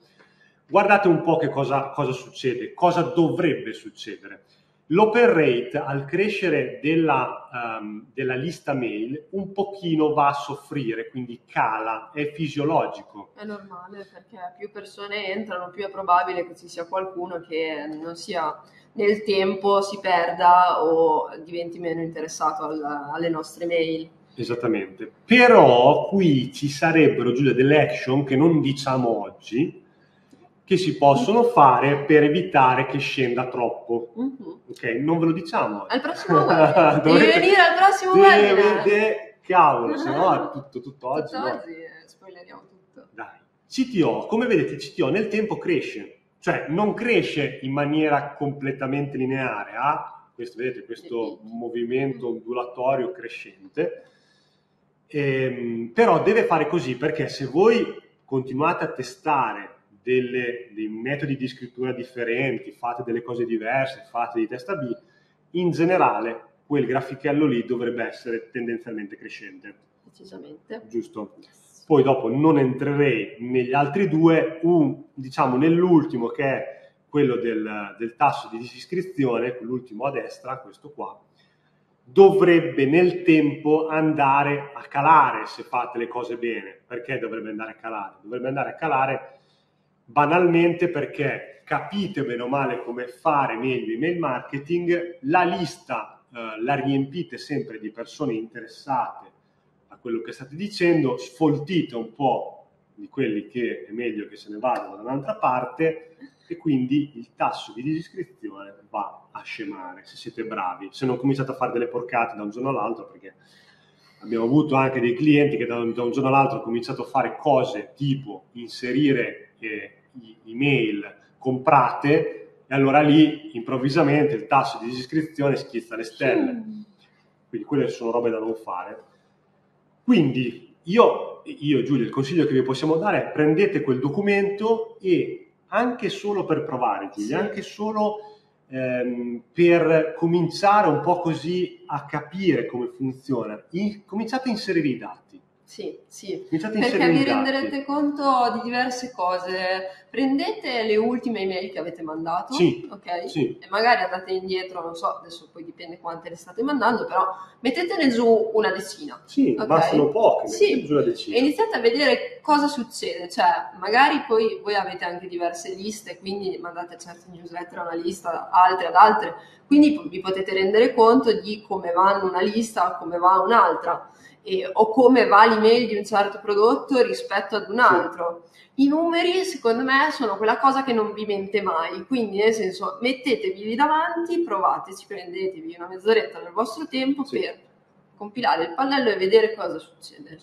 Guardate un po' che cosa succede, cosa dovrebbe succedere. L'open rate al crescere della lista mail un pochino va a soffrire, quindi cala, è fisiologico. È normale, perché più persone entrano, più è probabile che ci sia qualcuno che non sia, nel tempo si perda o diventi meno interessato alle nostre mail. Esattamente. Però qui ci sarebbero, Giulia, delle action che non diciamo oggi, che si possono fare per evitare che scenda troppo. Uh-huh. Ok, non ve lo diciamo. Al prossimo webinar. Devi venire al prossimo webinar. Cavolo, se no tutto oggi. Tutto oggi, spoileriamo tutto. Dai. CTO, come vedete, CTO nel tempo cresce. Cioè, non cresce in maniera completamente lineare. Questo, vedete, questo movimento ondulatorio crescente. Però deve fare così, perché se voi continuate a testare dei metodi di scrittura differenti, fate delle cose diverse, fate di testa B, in generale quel grafichello lì dovrebbe essere tendenzialmente crescente. Decisamente. Giusto. Yes. Poi dopo non entrerei negli altri due, diciamo nell'ultimo, che è quello del tasso di disiscrizione, l'ultimo a destra, questo qua, dovrebbe nel tempo andare a calare se fate le cose bene. Perché dovrebbe andare a calare? Dovrebbe andare a calare banalmente perché capite bene o male come fare meglio email marketing, la lista la riempite sempre di persone interessate a quello che state dicendo, sfoltite un po' di quelli che è meglio che se ne vadano da un'altra parte e quindi il tasso di disiscrizione va a scemare, se siete bravi, se non cominciate a fare delle porcate da un giorno all'altro, perché abbiamo avuto anche dei clienti che da un giorno all'altro hanno cominciato a fare cose tipo inserire email comprate e allora lì improvvisamente il tasso di disiscrizione schizza le stelle. Quindi quelle sono robe da non fare. Quindi io Giulia, il consiglio che vi possiamo dare è: prendete quel documento e anche solo per provare, Giulia, anche solo per cominciare un po' così a capire come funziona, cominciate a inserire i dati. Sì, perché vi renderete conto di diverse cose. Prendete le ultime email che avete mandato, sì. E magari andate indietro, non so, adesso poi dipende quante le state mandando, però mettetene giù una decina. Bastano poche, giù una decina. E iniziate a vedere cosa succede, cioè magari poi voi avete anche diverse liste, quindi mandate certe newsletter a una lista, altre ad altre, quindi vi potete rendere conto di come va una lista, come va un'altra. O come va l'email di un certo prodotto rispetto ad un altro. I numeri, secondo me, sono quella cosa che non vi mente mai, quindi nel senso mettetevi lì davanti, provateci, prendetevi una mezz'oretta del vostro tempo per compilare il pannello e vedere cosa succede.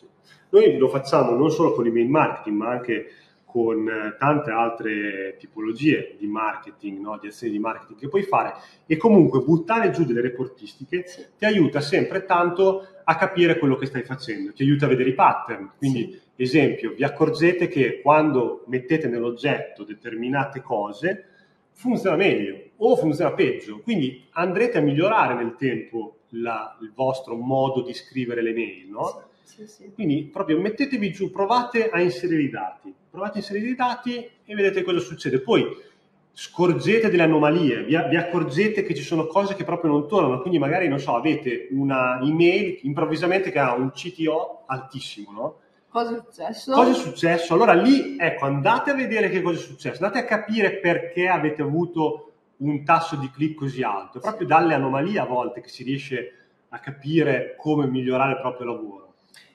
Noi lo facciamo non solo con l'email marketing, ma anche con tante altre tipologie di marketing, di azioni di marketing che puoi fare, e comunque buttare giù delle reportistiche ti aiuta sempre tanto a capire quello che stai facendo, ti aiuta a vedere i pattern, quindi esempio, vi accorgete che quando mettete nell'oggetto determinate cose funziona meglio o funziona peggio, quindi andrete a migliorare nel tempo il vostro modo di scrivere le mail, Quindi proprio mettetevi giù, provate a inserire i dati, e vedete cosa succede. Poi scorgete delle anomalie, vi accorgete che ci sono cose che proprio non tornano, quindi magari, non so, avete una email improvvisamente che ha un CTO altissimo, Cosa è successo? Allora lì, ecco, andate a vedere che cosa è successo, andate a capire perché avete avuto un tasso di click così alto, proprio dalle anomalie a volte che si riesce a capire come migliorare il proprio lavoro.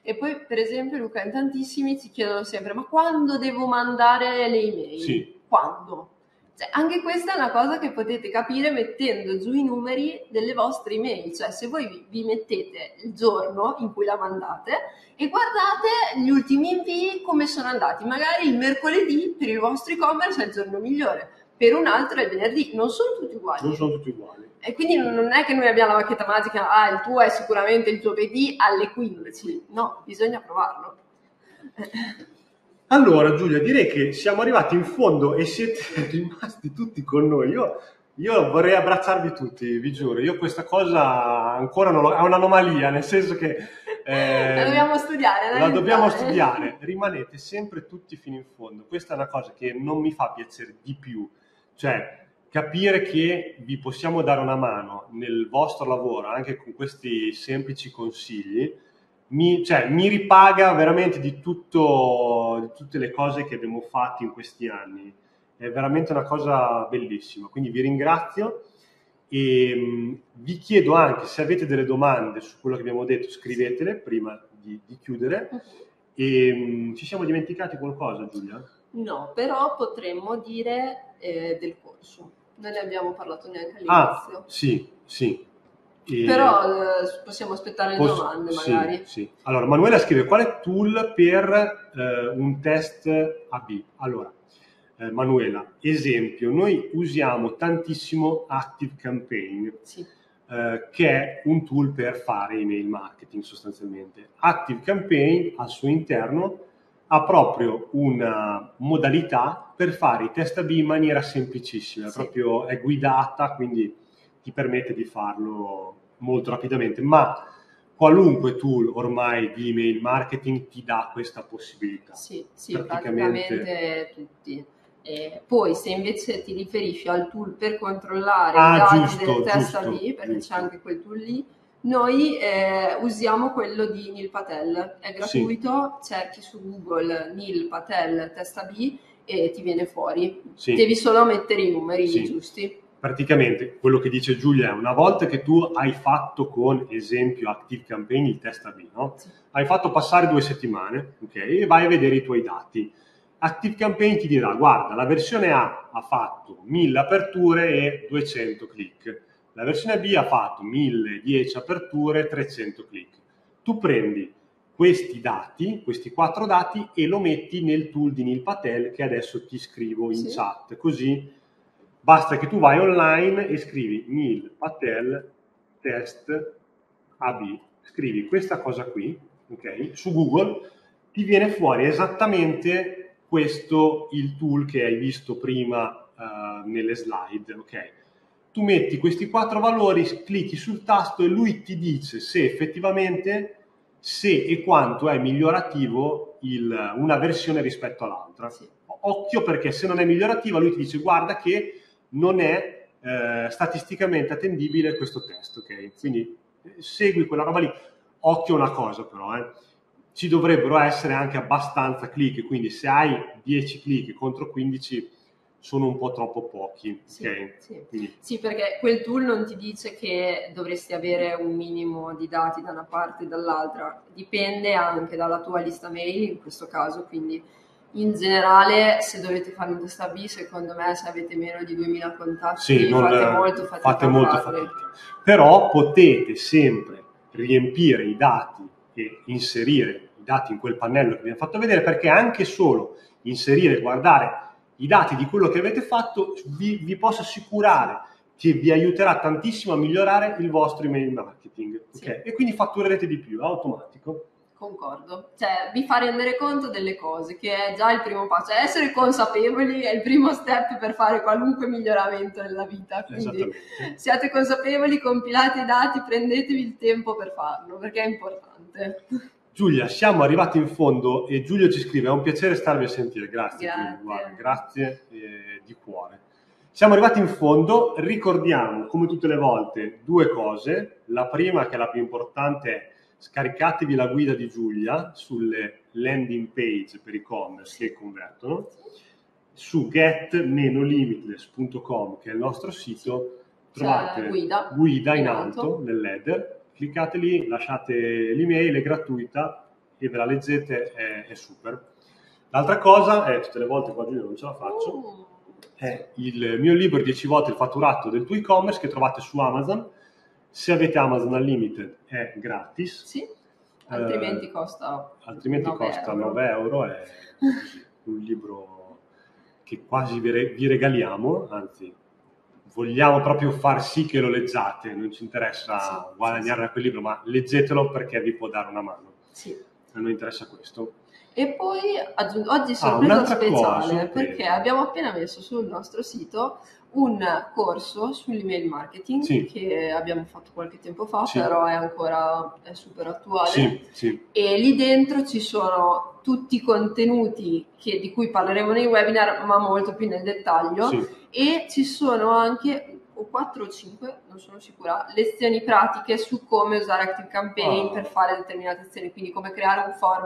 E poi, per esempio, Luca, in tantissimi ci chiedono sempre: ma quando devo mandare le email? Quando? Cioè, anche questa è una cosa che potete capire mettendo giù i numeri delle vostre email, cioè se voi vi mettete il giorno in cui la mandate e guardate gli ultimi invii come sono andati, magari il mercoledì per il vostro e-commerce è il giorno migliore, per un altro è il venerdì, non sono tutti uguali. E quindi non è che noi abbiamo la bacchetta magica, il tuo è sicuramente il giovedì alle 15, no, bisogna provarlo. Allora Giulia, direi che siamo arrivati in fondo e siete rimasti tutti con noi, io vorrei abbracciarvi tutti, vi giuro, io questa cosa ancora non è un'anomalia, nel senso che la dobbiamo studiare, rimanete sempre tutti fino in fondo, questa è una cosa che non mi fa piacere di più, cioè capire che vi possiamo dare una mano nel vostro lavoro anche con questi semplici consigli mi ripaga veramente di tutte le cose che abbiamo fatto in questi anni. È veramente una cosa bellissima, quindi vi ringrazio e vi chiedo anche, se avete delle domande su quello che abbiamo detto, scrivetele prima di chiudere. E ci siamo dimenticati qualcosa, Giulia? No, però potremmo dire del corso. Non ne abbiamo parlato neanche all'inizio. Ah, sì. Però possiamo aspettare le domande, magari. Sì. Allora, Manuela scrive: quale tool per un test AB? Allora, Manuela, esempio, noi usiamo tantissimo Active Campaign, che è un tool per fare email marketing sostanzialmente. Active Campaign al suo interno ha proprio una modalità per fare i test AB in maniera semplicissima, proprio è guidata, quindi ti permette di farlo molto rapidamente, ma qualunque tool ormai di email marketing ti dà questa possibilità. Sì, praticamente tutti. Poi se invece ti riferisci al tool per controllare i dati del test AB, perché c'è anche quel tool lì, noi usiamo quello di Neil Patel, è gratuito, cerchi su Google Neil Patel test AB e ti viene fuori, devi solo mettere i numeri giusti. Praticamente quello che dice Giulia è: una volta che tu hai fatto, con esempio Active Campaign, il test AB, no? Hai fatto passare 2 settimane, e vai a vedere i tuoi dati. Active Campaign ti dirà: guarda, la versione A ha fatto 1000 aperture e 200 click, la versione B ha fatto 1010 aperture e 300 click. Tu prendi questi dati, questi 4 dati, e lo metti nel tool di Neil Patel che adesso ti scrivo in chat, così basta che tu vai online e scrivi Neil Patel test AB, scrivi questa cosa qui, su Google ti viene fuori esattamente questo, il tool che hai visto prima nelle slide, Tu metti questi 4 valori, clicchi sul tasto e lui ti dice se effettivamente, se e quanto è migliorativo una versione rispetto all'altra. Occhio, perché se non è migliorativa lui ti dice: guarda che non è statisticamente attendibile questo test, Quindi segui quella roba lì. Occhio a una cosa però, ci dovrebbero essere anche abbastanza click, quindi se hai 10 click contro 15 sono un po' troppo pochi. Sì, perché quel tool non ti dice che dovresti avere un minimo di dati da una parte e dall'altra, dipende anche dalla tua lista mail in questo caso, quindi in generale se dovete fare un test AB, secondo me se avete meno di 2000 contatti fate molto fatica. Però potete sempre riempire i dati e inserire i dati in quel pannello che vi abbiamo fatto vedere, perché anche solo inserire e guardare i dati di quello che avete fatto vi posso assicurare che vi aiuterà tantissimo a migliorare il vostro email marketing, e quindi fatturerete di più, automatico. Concordo, vi fa rendere conto delle cose, che è già il primo passo, essere consapevoli è il primo step per fare qualunque miglioramento nella vita, quindi siate consapevoli, compilate i dati, prendetevi il tempo per farlo, perché è importante. Giulia, siamo arrivati in fondo e Giulio ci scrive: è un piacere starvi a sentire, grazie. Guarda, grazie di cuore. Siamo arrivati in fondo, ricordiamo come tutte le volte 2 cose, la prima, che è la più importante, è: scaricatevi la guida di Giulia sulle landing page per e-commerce che convertono su get-limitless.com, che è il nostro sito. Trovate guida in alto nell'header, cliccate lì, lasciate l'email, è gratuita e ve la leggete, è super. L'altra cosa è, tutte le volte qua Giulia non ce la faccio, è il mio libro 10 volte il fatturato del tuo e-commerce, che trovate su Amazon. Se avete Amazon Unlimited è gratis, altrimenti costa 9 euro, è un libro che quasi vi regaliamo, anzi vogliamo proprio far sì che lo leggiate, non ci interessa guadagnare da quel libro, ma leggetelo perché vi può dare una mano, a noi interessa questo. E poi oggi sorpresa speciale, perché abbiamo appena messo sul nostro sito un corso sull'email marketing che abbiamo fatto qualche tempo fa, però è ancora super attuale, e lì dentro ci sono tutti i contenuti di cui parleremo nei webinar, ma molto più nel dettaglio, e ci sono anche o 4 o 5, non sono sicura, lezioni pratiche su come usare Active Campaign per fare determinate azioni, quindi come creare un form,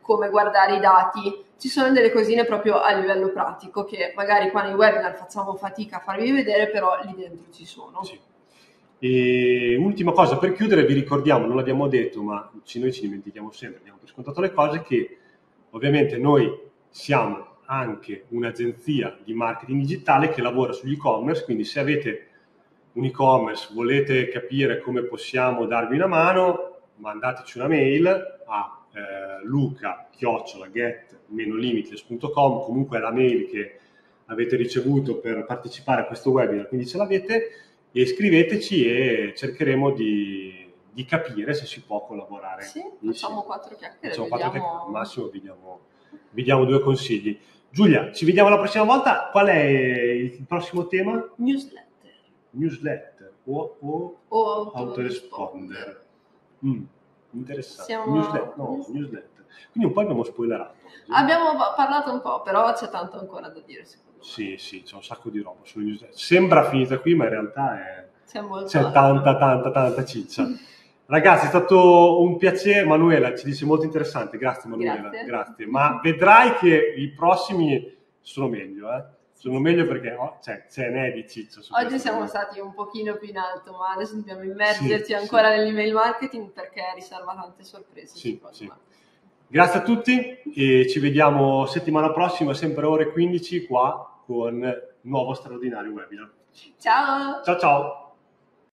come guardare i dati. Ci sono delle cosine proprio a livello pratico che magari qua nei webinar facciamo fatica a farvi vedere, però lì dentro ci sono. Sì. E ultima cosa per chiudere, vi ricordiamo, non l'abbiamo detto, ma noi ci dimentichiamo sempre, abbiamo per scontato le cose, che ovviamente noi siamo anche un'agenzia di marketing digitale che lavora sugli e-commerce, quindi se avete un e-commerce, volete capire come possiamo darvi una mano, mandateci una mail a luca@get-limitless.com, comunque è la mail che avete ricevuto per partecipare a questo webinar, quindi ce l'avete, e scriveteci e cercheremo di capire se si può collaborare. Sì, facciamo 4 chiacchiere, al massimo vi diamo 2 consigli. Giulia, ci vediamo la prossima volta. Qual è il prossimo tema? Newsletter o autoresponder. Interessante. Newsletter. Quindi un po' abbiamo spoilerato. Abbiamo parlato un po', però c'è tanto ancora da dire, secondo me. Sì, c'è un sacco di roba sulle newsletter. Sembra finita qui, ma in realtà c'è tanta ciccia. Ragazzi, è stato un piacere. Manuela ci dice molto interessante. Grazie Manuela, grazie. Ma vedrai che i prossimi sono meglio, Sono meglio perché ce n'è di ciccia. Oggi siamo stati un pochino più in alto, ma adesso dobbiamo immergerci ancora nell'email marketing perché riserva tante sorprese. Sì. Grazie a tutti e ci vediamo settimana prossima, sempre ore 15, qua con un nuovo straordinario webinar. Ciao! Ciao!